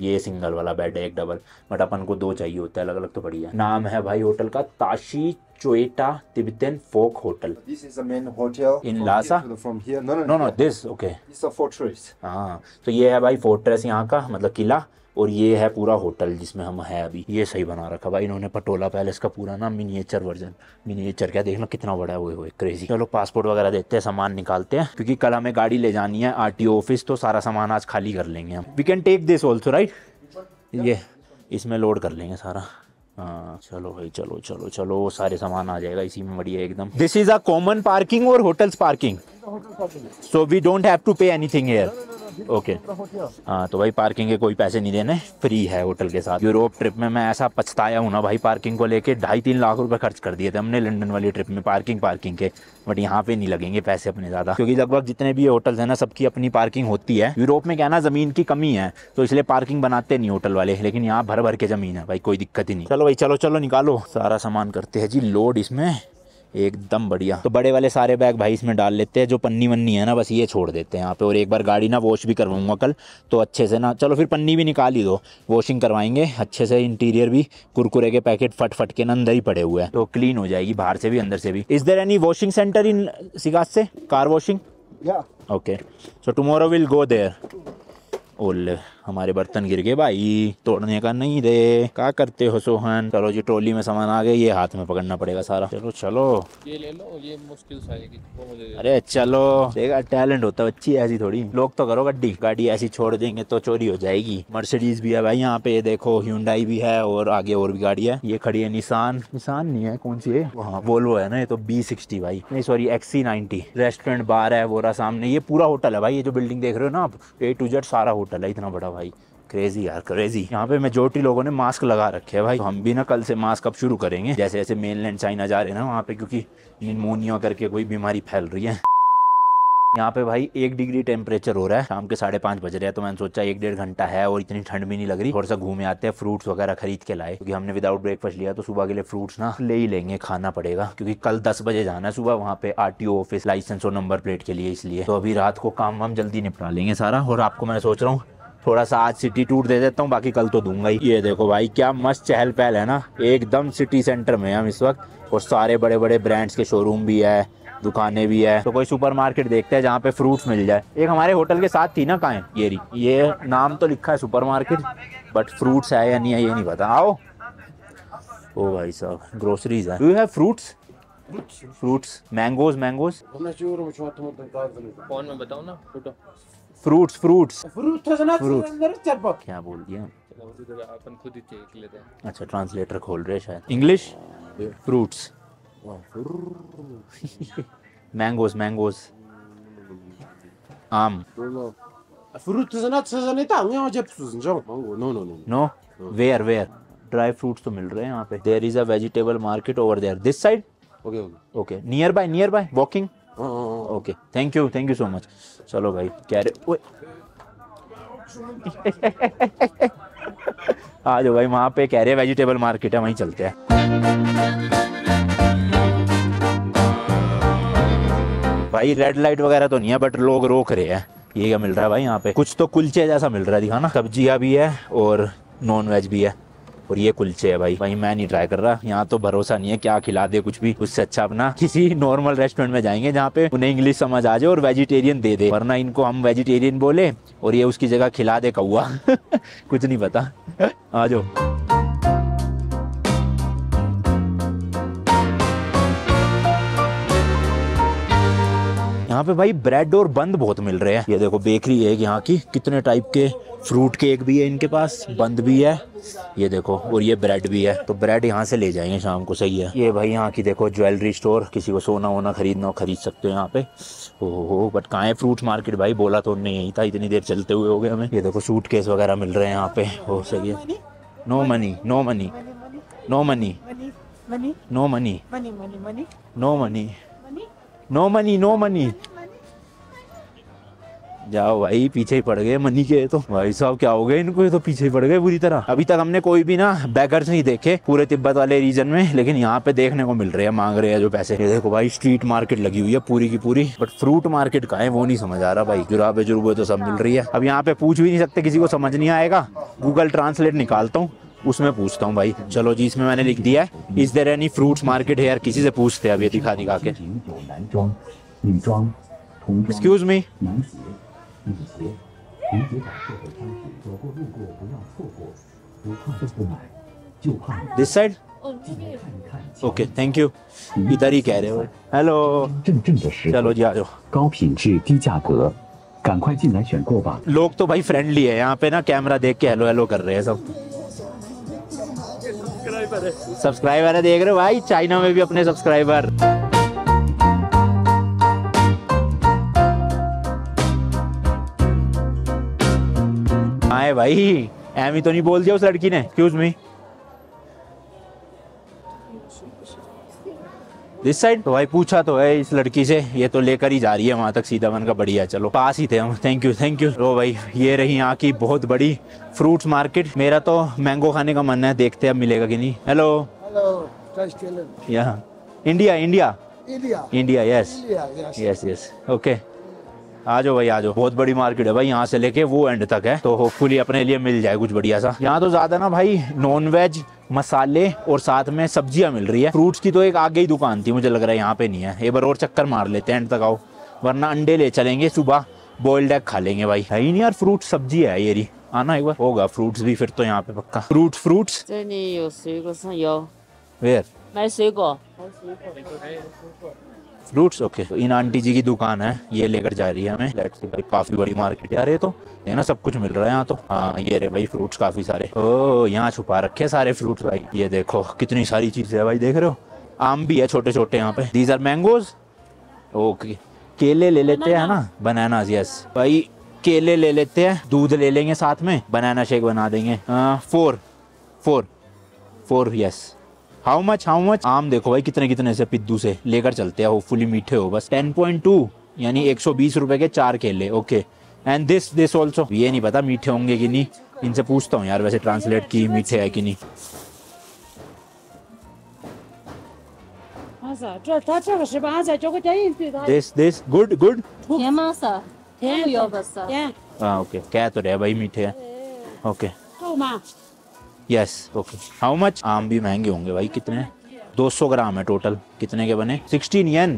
ये सिंगल वाला बेड है एक डबल, बट अपन को दो चाहिए होता है अलग अलग, तो बढ़िया। नाम है भाई होटल का Tashi Choeta Tibetan folk hotel, this is the main hotel in Lhasa, from here no no no this, okay it's a fortress, हां तो ये है भाई फोर्ट्रेस यहाँ का, मतलब किला, और ये है पूरा होटल जिसमें हम है अभी। ये सही बना रखा भाई इन्होंने, पटोला पैलेस का पूरा ना मिनिएचर वर्जन, मिनिएचर क्या देखना कितना बड़ा है, वो क्रेजी। चलो पासपोर्ट वगैरह देते हैं, सामान निकालते हैं, क्योंकि कल हमें गाड़ी ले जानी है आरटीओ ऑफिस, तो सारा सामान आज खाली कर लेंगे हम। We can take this also right, ये इसमें लोड कर लेंगे सारा। हाँ चलो भाई चलो चलो चलो, सारे सामान आ जाएगा इसी में, बढ़िया एकदम। This is a common parking और hotels parking, so we don't have to pay anything here, okay okay. हाँ तो भाई पार्किंग के कोई पैसे नहीं देने, फ्री है होटल के साथ। यूरोप ट्रिप में मैं ऐसा पछताया हूँ ना भाई, पार्किंग को लेके ढाई तीन लाख रुपए खर्च कर दिए थे हमने लंदन वाली ट्रिप में पार्किंग पार्किंग के, बट यहाँ पे नहीं लगेंगे पैसे अपने ज़्यादा, क्योंकि लगभग जितने भी होटल्स हैं ना सबकी अपनी पार्किंग होती है। यूरोप में क्या ना ज़मीन की कमी है, तो इसलिए पार्किंग बनाते नहीं होटल वाले, लेकिन यहाँ भर भर के ज़मीन है भाई, कोई दिक्कत ही नहीं। चलो भाई चलो चलो निकालो सारा सामान, करते हैं जी लोड इसमें एकदम बढ़िया। तो बड़े वाले सारे बैग भाई इसमें डाल लेते हैं, जो पन्नी वन्नी है ना बस ये छोड़ देते हैं यहाँ पे, और एक बार गाड़ी ना वॉश भी करवाऊंगा कल तो अच्छे से ना, चलो फिर पन्नी भी निकाल ही दो, वॉशिंग करवाएंगे अच्छे से, इंटीरियर भी, कुरकुरे के पैकेट फट फट के अंदर ही पड़े हुए हैं, तो क्लीन हो जाएगी बाहर से भी अंदर से भी। Is there any washing centre in Shigatse, car washing, okay so tomorrow will go there. ओले हमारे बर्तन गिर गए भाई, तोड़ने का नहीं रे, क्या करते हो सोहन। चलो जी ट्रॉली में सामान आ गए, ये हाथ में पकड़ना पड़ेगा सारा, चलो चलो ये ले लो, ये मुश्किल से आएगी तो मुझे, अरे चलो देखा टैलेंट होता है बच्ची, ऐसी थोड़ी लोग तो करो, गड्डी गाड़ी ऐसी छोड़ देंगे तो चोरी हो जाएगी। मर्सिडीज भी है भाई यहाँ पे, ये देखो ह्यूंडई भी है, और आगे और भी गाड़ी है, ये खड़ी है निसान, निसान नहीं है कौन सी है, हाँ वोल्वो है ना, ये तो बी सिक्सटी भाई नहीं सॉरी एक्सी नाइनटी। रेस्टोरेंट बार है वोरा सामने, ये पूरा होटल है भाई, ये जो बिल्डिंग देख रहे हो ना आप, ए टू जेड सारा होटल है, इतना बड़ा भाई, क्रेजी यार क्रेजी। यहाँ पे मेजोरिटी लोगों ने मास्क लगा रखे हैं भाई, तो हम भी ना कल से मास्क अब शुरू करेंगे जैसे जैसे मेनलैंड चाइना जा रहे हैं ना वहाँ पे, क्योंकि निमोनिया करके कोई बीमारी फैल रही है। यहाँ पे भाई एक डिग्री टेम्परेचर हो रहा है, शाम के साढ़े पाँच बज रहे हैं, तो मैंने सोचा एक डेढ़ घंटा है और इतनी ठंड भी नहीं लग रही, थोड़ा सा घूमे आते हैं, फ्रूट्स वगैरह खरीद के लाए, क्योंकि हमने विदाउट ब्रेकफास्ट लिया, तो सुबह के लिए फ्रूट्स ना ले ही लेंगे, खाना पड़ेगा क्योंकि कल दस बजे जाना है सुबह वहाँ पे आरटीओ ऑफिस लाइसेंस और नंबर प्लेट के लिए, इसलिए तो अभी रात को काम वाम जल्दी निपटा लेंगे सारा। और आपको मैं सोच रहा हूँ थोड़ा सा आज सिटी टूर दे देता हूँ, बाकी कल तो दूंगा ही। ये देखो भाई क्या मस्त चहल पहल है ना, एकदम सिटी सेंटर में हम इस वक्त, और सारे बड़े बड़े ब्रांड्स के शोरूम भी है, दुकानें भी है, तो कोई सुपरमार्केट देखते हैं जहाँ पे फ्रूट्स मिल जाए। एक हमारे होटल के साथ थी ना काएं येरी, ये नाम तो लिखा है सुपरमार्केट बट फ्रूट्स है या नहीं है ये नहीं पता। आओ ओ भाई साहब, ग्रोसरीज है, do you have fruits, fruits mangoes, mangoes में बताओ ना, फ्रूट्स फ्रूट्स फ्रूट क्या बोल दिया अपन खुद ही देख लेते हैं। अच्छा ट्रांसलेटर खोल रहे शायद, इंग्लिश फ्रूट्स मैंगोज मैंगोज आम fruit no, where where dry fruits तो मिल रहे हैं यहाँ पे। There is a vegetable market over there this side, okay near by near by walking, okay thank you thank you so much. चलो भाई क्या आ जाओ भाई, वहाँ पे कह रहे वेजिटेबल मार्केट है, वहीं चलते हैं भाई। रेड लाइट वगैरह तो नहीं है बट लोग रोक रहे हैं। ये क्या मिल रहा है भाई यहाँ पे, कुछ तो कुलचे जैसा मिल रहा है, दिखा ना, सब्जियाँ भी है और नॉन वेज भी है, और ये कुलचे है भाई। भाई मैं नहीं ट्राई कर रहा, यहाँ तो भरोसा नहीं है क्या खिला दे कुछ भी, उससे अच्छा अपना किसी नॉर्मल रेस्टोरेंट में जाएंगे जहाँ पे उन्हें इंग्लिश समझ आ जाए और वेजिटेरियन दे दे, वरना इनको हम वेजिटेरियन बोले और ये उसकी जगह खिला दे कौआ कुछ नहीं पता आ जाओ यहाँ पे भाई ब्रेड और बंद बहुत मिल रहे हैं। ये देखो बेकरी है यहाँ की, कितने टाइप के फ्रूट केक भी है इनके पास, बंद भी है ये देखो, और ये ब्रेड भी है। तो ब्रेड यहाँ से ले जाएंगे शाम को, सही है। ये भाई यहाँ की देखो ज्वेलरी स्टोर, किसी को सोना वोना खरीदना हो खरीद सकते हो यहाँ पे। ओहो, बट कहाँ है फ्रूट मार्केट भाई, बोला तो नहीं यही था, इतनी देर चलते हुए हो गए हमें। ये देखो सूट केस वगैरह मिल रहे हैं यहाँ पे, हो सही है। No money no money no money no money no money no money no money, जाओ भाई पीछे ही पड़ गए मनी के। तो भाई साहब क्या हो गया इनको, ये तो पीछे ही पड़ गए बुरी तरह। अभी तक हमने कोई भी ना बैगर्स नहीं देखे पूरे तिब्बत वाले रीजन में, लेकिन यहाँ पे देखने को मिल रहे हैं, मांग रहे हैं जो पैसे। ये देखो भाई स्ट्रीट मार्केट लगी हुई है पूरी की पूरी, बट फ्रूट मार्केट कहाँ है वो नहीं समझ आ रहा भाई। जुराबे जुर्बे तो सब मिल रही है। अब यहाँ पे पूछ भी नहीं सकते, किसी को समझ नहीं आएगा। गूगल ट्रांसलेट निकालता हूँ, उसमें पूछता हूँ भाई। चलो जी, इसमें मैंने लिख दिया है is there any fruits market here, किसी से पूछते हैं अब ये दिखा दिखा के। Excuse me, this side, okay thank you. इधर ही कह रहे हो। हेलो, चलो जी आ जाओ। लोग तो भाई फ्रेंडली है यहाँ पे ना, कैमरा देख के हेलो हेलो कर रहे हैं सब। सब्सक्राइबर है, देख रहे हो भाई, चाइना में भी अपने सब्सक्राइबर। आए भाई, एमी तो नहीं बोल दिया उस लड़की ने। Excuse me, this side. तो भाई पूछा तो है इस लड़की से, ये तो लेकर ही जा रही है वहाँ तक सीधा। मन का बढ़िया, चलो पास ही थे हम। Thank you thank you. तो भाई ये रही यहाँ की बहुत बड़ी फ्रूट्स मार्केट। मेरा तो मैंगो खाने का मन है, देखते हैं अब मिलेगा कि नहीं। हेलो हेलो, यहाँ India India India, yes yes yes, okay आ जाओ भाई आ जाओ। बहुत बड़ी मार्केट है भाई, यहाँ से लेके वो एंड तक है। तो होपफुली अपने लिए मिल जाए कुछ बढ़िया सा। यहाँ तो ज्यादा ना भाई नॉनवेज, मसाले और साथ में सब्जियाँ मिल रही है। फ्रूट्स की तो एक आगे ही दुकान थी, मुझे लग रहा है यहाँ पे नहीं है। एक बार और चक्कर मार लेते हैं एंड तक, आओ। वरना अंडे ले चलेंगे, सुबह बॉइल्ड एग खा लेंगे भाई। है ही नहीं यार, फ्रूट सब्जी है ये। आना एक बार, होगा फ्रूट्स भी फिर तो यहाँ पे पक्का। Fruit fruits where, fruits okay. तो इन आंटी जी की दुकान है, ये लेकर जा रही है हमें। लेट्स सी भाई, काफी बड़ी मार्केट यार ये तो, है ना, सब कुछ मिल रहा है यहाँ तो। हाँ ये रे भाई फ्रूट्स काफी सारे। ओ यहाँ छुपा रखे हैं सारे फ्रूट्स भाई। ये देखो कितनी सारी चीजें है भाई, देख रहे हो। आम भी है छोटे छोटे यहाँ पे। These are mangoes, okay. केले ले लेते हैं ना, बनाना, यस भाई केले ले लेते हैं। दूध ले लेंगे साथ में, बनाना शेक बना देंगे। Four four four yes. How much how much. आम देखो भाई कितने कितने से, पिद्दू से लेकर चलते हैं, होपफुली मीठे हो बस। टेन पॉइंट टू, यानी एक सौ बीस रुपए के चार केले, okay. And this this also, ये नहीं पता मीठे होंगे कि नहीं, इनसे पूछता हूँ यार वैसे ट्रांसलेट की मीठे है कि नहीं। दिस दिस गुड गुड, हाँ ओके, कह तो रहे भाई मीठे है, okay yes okay. How much. आम भी महंगे होंगे भाई, कितने, दो सौ ग्राम है टोटल। कितने के बने, सोलह येन,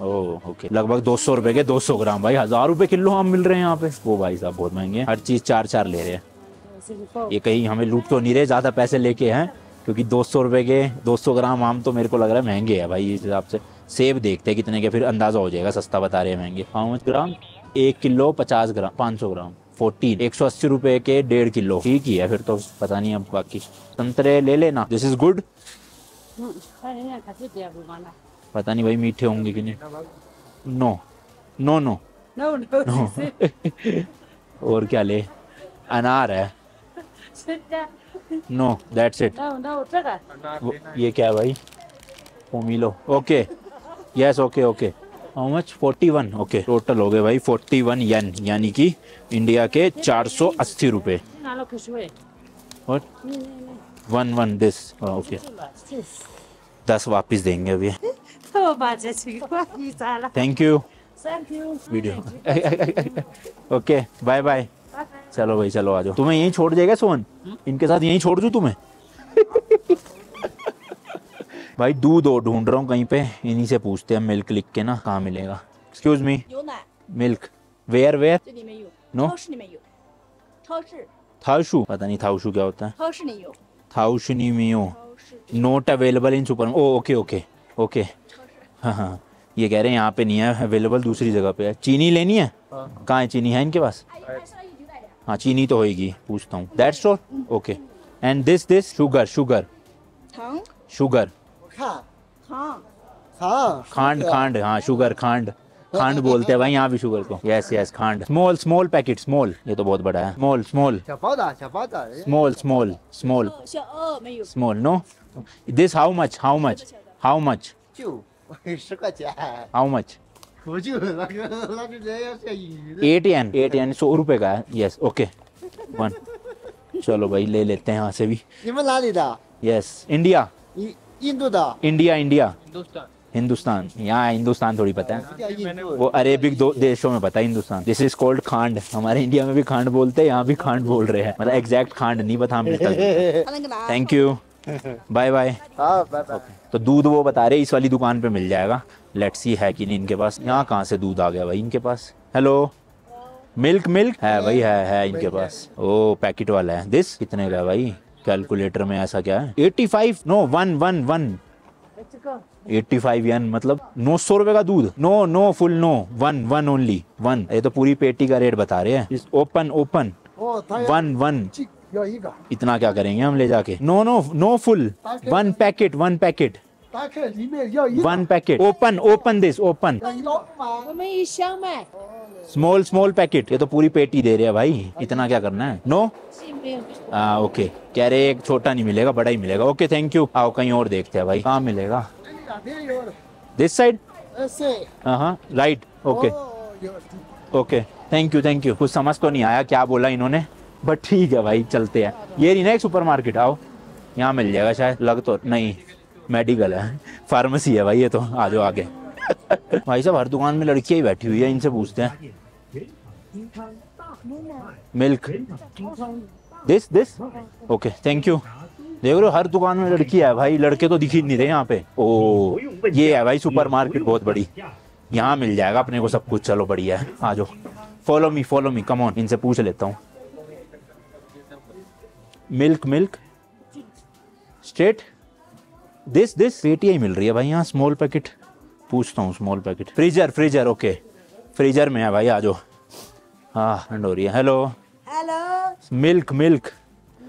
ओह ओके, लगभग दो सौ रुपए के दो सौ ग्राम। भाई हजार रुपए किलो आम मिल रहे हैं यहाँ पे। वो भाई साहब बहुत महंगे हैं, हर चीज चार चार ले रहे हैं। ये कहीं हमें लूट तो नहीं रहे, ज्यादा पैसे लेके हैं, क्योंकि दो सौ रुपए के दो सौ ग्राम आम तो मेरे को लग रहा है महंगे है भाई इस हिसाब से। सेब देखते हैं कितने के, फिर अंदाजा हो जाएगा, सस्ता बता रहे हैं महंगे। हाउ मच ग्राम, एक किलो पचास ग्राम, पाँच सौ ग्राम, फोर्टीन, एक सौ अस्सी रुपए के डेढ़ किलो, ठीक ही है फिर तो, पता नहीं अब बाकी। संतरे ले लेना, दिस इज गुड। पता नहीं भाई मीठे होंगे कि नहीं। No no no no. और क्या ले, अनार है, नो दैट्स इट। ये क्या भाई, pomelo, okay yes okay okay. How much, forty one, okay. Total हो गए भाई फोर्टी वन येन, यानी कि इंडिया के चार सौ अस्सी रुपए। वन वन दिस, ओके दस वापस देंगे अभी। Thank you video, okay bye bye. चलो भाई चलो आ जाओ। तुम्हें यहीं छोड़ जाएगा सोन, इनके साथ यहीं छोड़ दूँ तुम्हें। भाई दूध और ढूंढ रहा हूँ कहीं पे, इन्हीं से पूछते हैं। मिल्क लिख के ना, कहाँ मिलेगा। Excuse me, milk where where, no थाउशू, पता नहीं थाउशू क्या होता है। थाउशनी मियो, not available in super, okay okay okay, हाँ हाँ ये कह रहे हैं यहाँ पे नहीं है, अवेलेबल दूसरी जगह पे है। चीनी लेनी है? कहाँ है चीनी, है इनके पास? हाँ चीनी तो होएगी, पूछता हूँ। That's all, okay. And this this sugar sugar sugar खांड खांड, हाँ शुगर खांड, खांड बोलते हैं भाई यहाँ भी शुगर को। यस यस खांड। स्मॉल स्मॉल पैकेट, स्मॉल, ये तो बहुत बड़ा है। Small small small small small small no. This how much how much how much how much? Eighteen eighteen सौ रुपए का है। Yes okay one. चलो भाई ले लेते हैं यहाँ से भी। Yes India India India Hindustan, यहाँ हिंदुस्तान थोड़ी पता है, वो अरेबिक दो देशों में पता है हिंदुस्तान। दिस इज कॉल्ड खांड। हमारे इंडिया में भी खांड बोलते हैं, यहाँ भी खांड बोल रहे हैं, मतलब एग्जैक्ट खांड नहीं पता हमें। Thank you, bye bye. तो दूध वो बता रहे इस वाली दुकान पे मिल जाएगा। लेट्स सी है कि नहीं इनके पास। यहाँ कहाँ से दूध आ गया भाई इनके पास? हेलो, मिल्क मिल्क है भाई, है है इनके पास। ओ पैकेट वाला है। दिस कितने का भाई? कैलकुलेटर में ऐसा क्या है? Eighty five, no one one one eighty five यन, मतलब नौ सौ रुपए का दूध। No no full no, one one only one. ये तो पूरी पेटी का रेट बता रहे हैं। ओपन ओपन वन वन, इतना क्या करेंगे हम ले जाके? No no no full, one packet one packet one packet. Open open this open, small small packet. ये तो पूरी पेटी दे रहे हैं भाई, इतना क्या करना है? नो आ, ओके कह रहे एक छोटा नहीं मिलेगा, बड़ा ही मिलेगा। ओके थैंक यू, आओ कहीं और देखते हैं भाई कहाँ मिलेगा। दिस साइड, हाँ right, okay okay thank you thank you. कुछ समझ तो नहीं आया क्या बोला इन्होंने, बट ठीक है भाई चलते हैं। ये नहीं ना एक सुपरमार्केट, आओ यहाँ मिल जाएगा शायद, लग तो नहीं मेडिकल है, फार्मेसी है भाई ये तो। आ जाओ आगे। भाई साहब हर दुकान में लड़कियां ही बैठी हुई है, इनसे पूछते हैं। Milk this this okay thank you. देख रहे हो हर दुकान में लड़की है भाई, लड़के तो दिख ही नहीं रहे यहाँ पे। ओ ये है भाई सुपरमार्केट बहुत बड़ी, यहाँ मिल जाएगा अपने को सब कुछ। चलो बढ़िया है, आ जाओ follow me follow me come on. इनसे पूछ लेता हूँ। Milk milk straight this this पेटी ही मिल रही है भाई यहाँ। स्मॉल पैकेट पूछता हूँ, small packet. Freezer freezer okay, freezer में है भाई, आ जाओ। हाँ ठंड हो रही है। Hello hello milk milk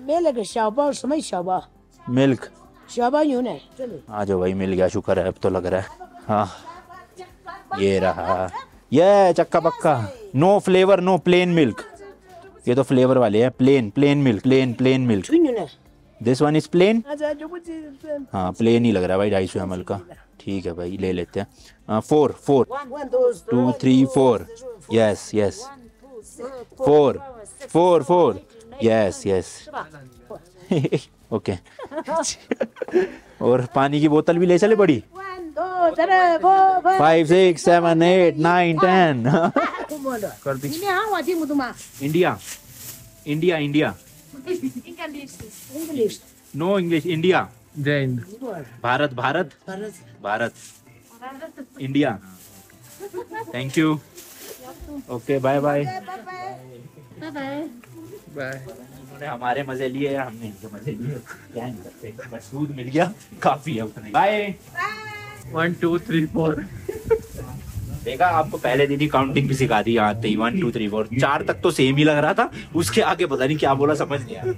milk शाबा समय शाबा मिल्क शाबा यूँ है। आ जाओ भाई, मिल गया, शुक्र है अब तो लग रहा है। हाँ ये रहा, ये चक्का पक्का। No flavour no plain milk, ये तो फ्लेवर वाले हैं। Plain plain milk plain plain milk, this one is plain. हाँ प्लेन ही लग रहा है भाई, ढाई सौ एम एल का। ठीक है भाई ले लेते हैं। Four four two three four, yes yes four four four, yes yes okay. और पानी की बोतल भी ले चले बड़ी। Five six seven eight nine ten कर दी। India India India no English, India Bharat Bharat Bharat India. Thank you okay bye bye bye. हमारे मजे लिए या हमने इनके मजे लिए, क्या नहीं करते, बस दूध मिल गया काफी है उतना। Bye one two three four. देखा आपको पहले दीदी काउंटिंग भी सिखा दी आते ही, वन टू थ्री फोर। चार तक तो सेम ही लग रहा था, उसके आगे पता नहीं क्या बोला समझ नहीं आया।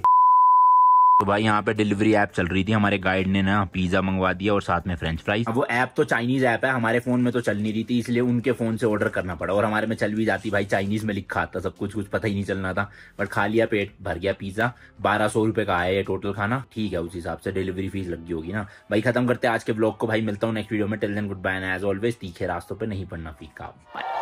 तो भाई यहाँ पे डिलीवरी ऐप चल रही थी, हमारे गाइड ने ना पिज्जा मंगवा दिया और साथ में फ्रेंच फ्राइज। अब वो ऐप तो चाइनीज ऐप है, हमारे फोन में तो चल नहीं रही थी, इसलिए उनके फोन से ऑर्डर करना पड़ा। और हमारे में चल भी जाती भाई, चाइनीज में लिखा था सब कुछ, कुछ पता ही नहीं चलना था। बट खा लिया, पेट भर गया। पिज्जा बारह सौ रुपए का आया ये टोटल खाना, ठीक है उस हिसाब से डिलीवरी फीस लगी होगी ना भाई। खत्म करते हैं आज के ब्लॉग को भाई, मिलता हूँ नेक्स्ट वीडियो में। Till then good bye, as always तीखे रास्तों पर नहीं पड़ना फीका।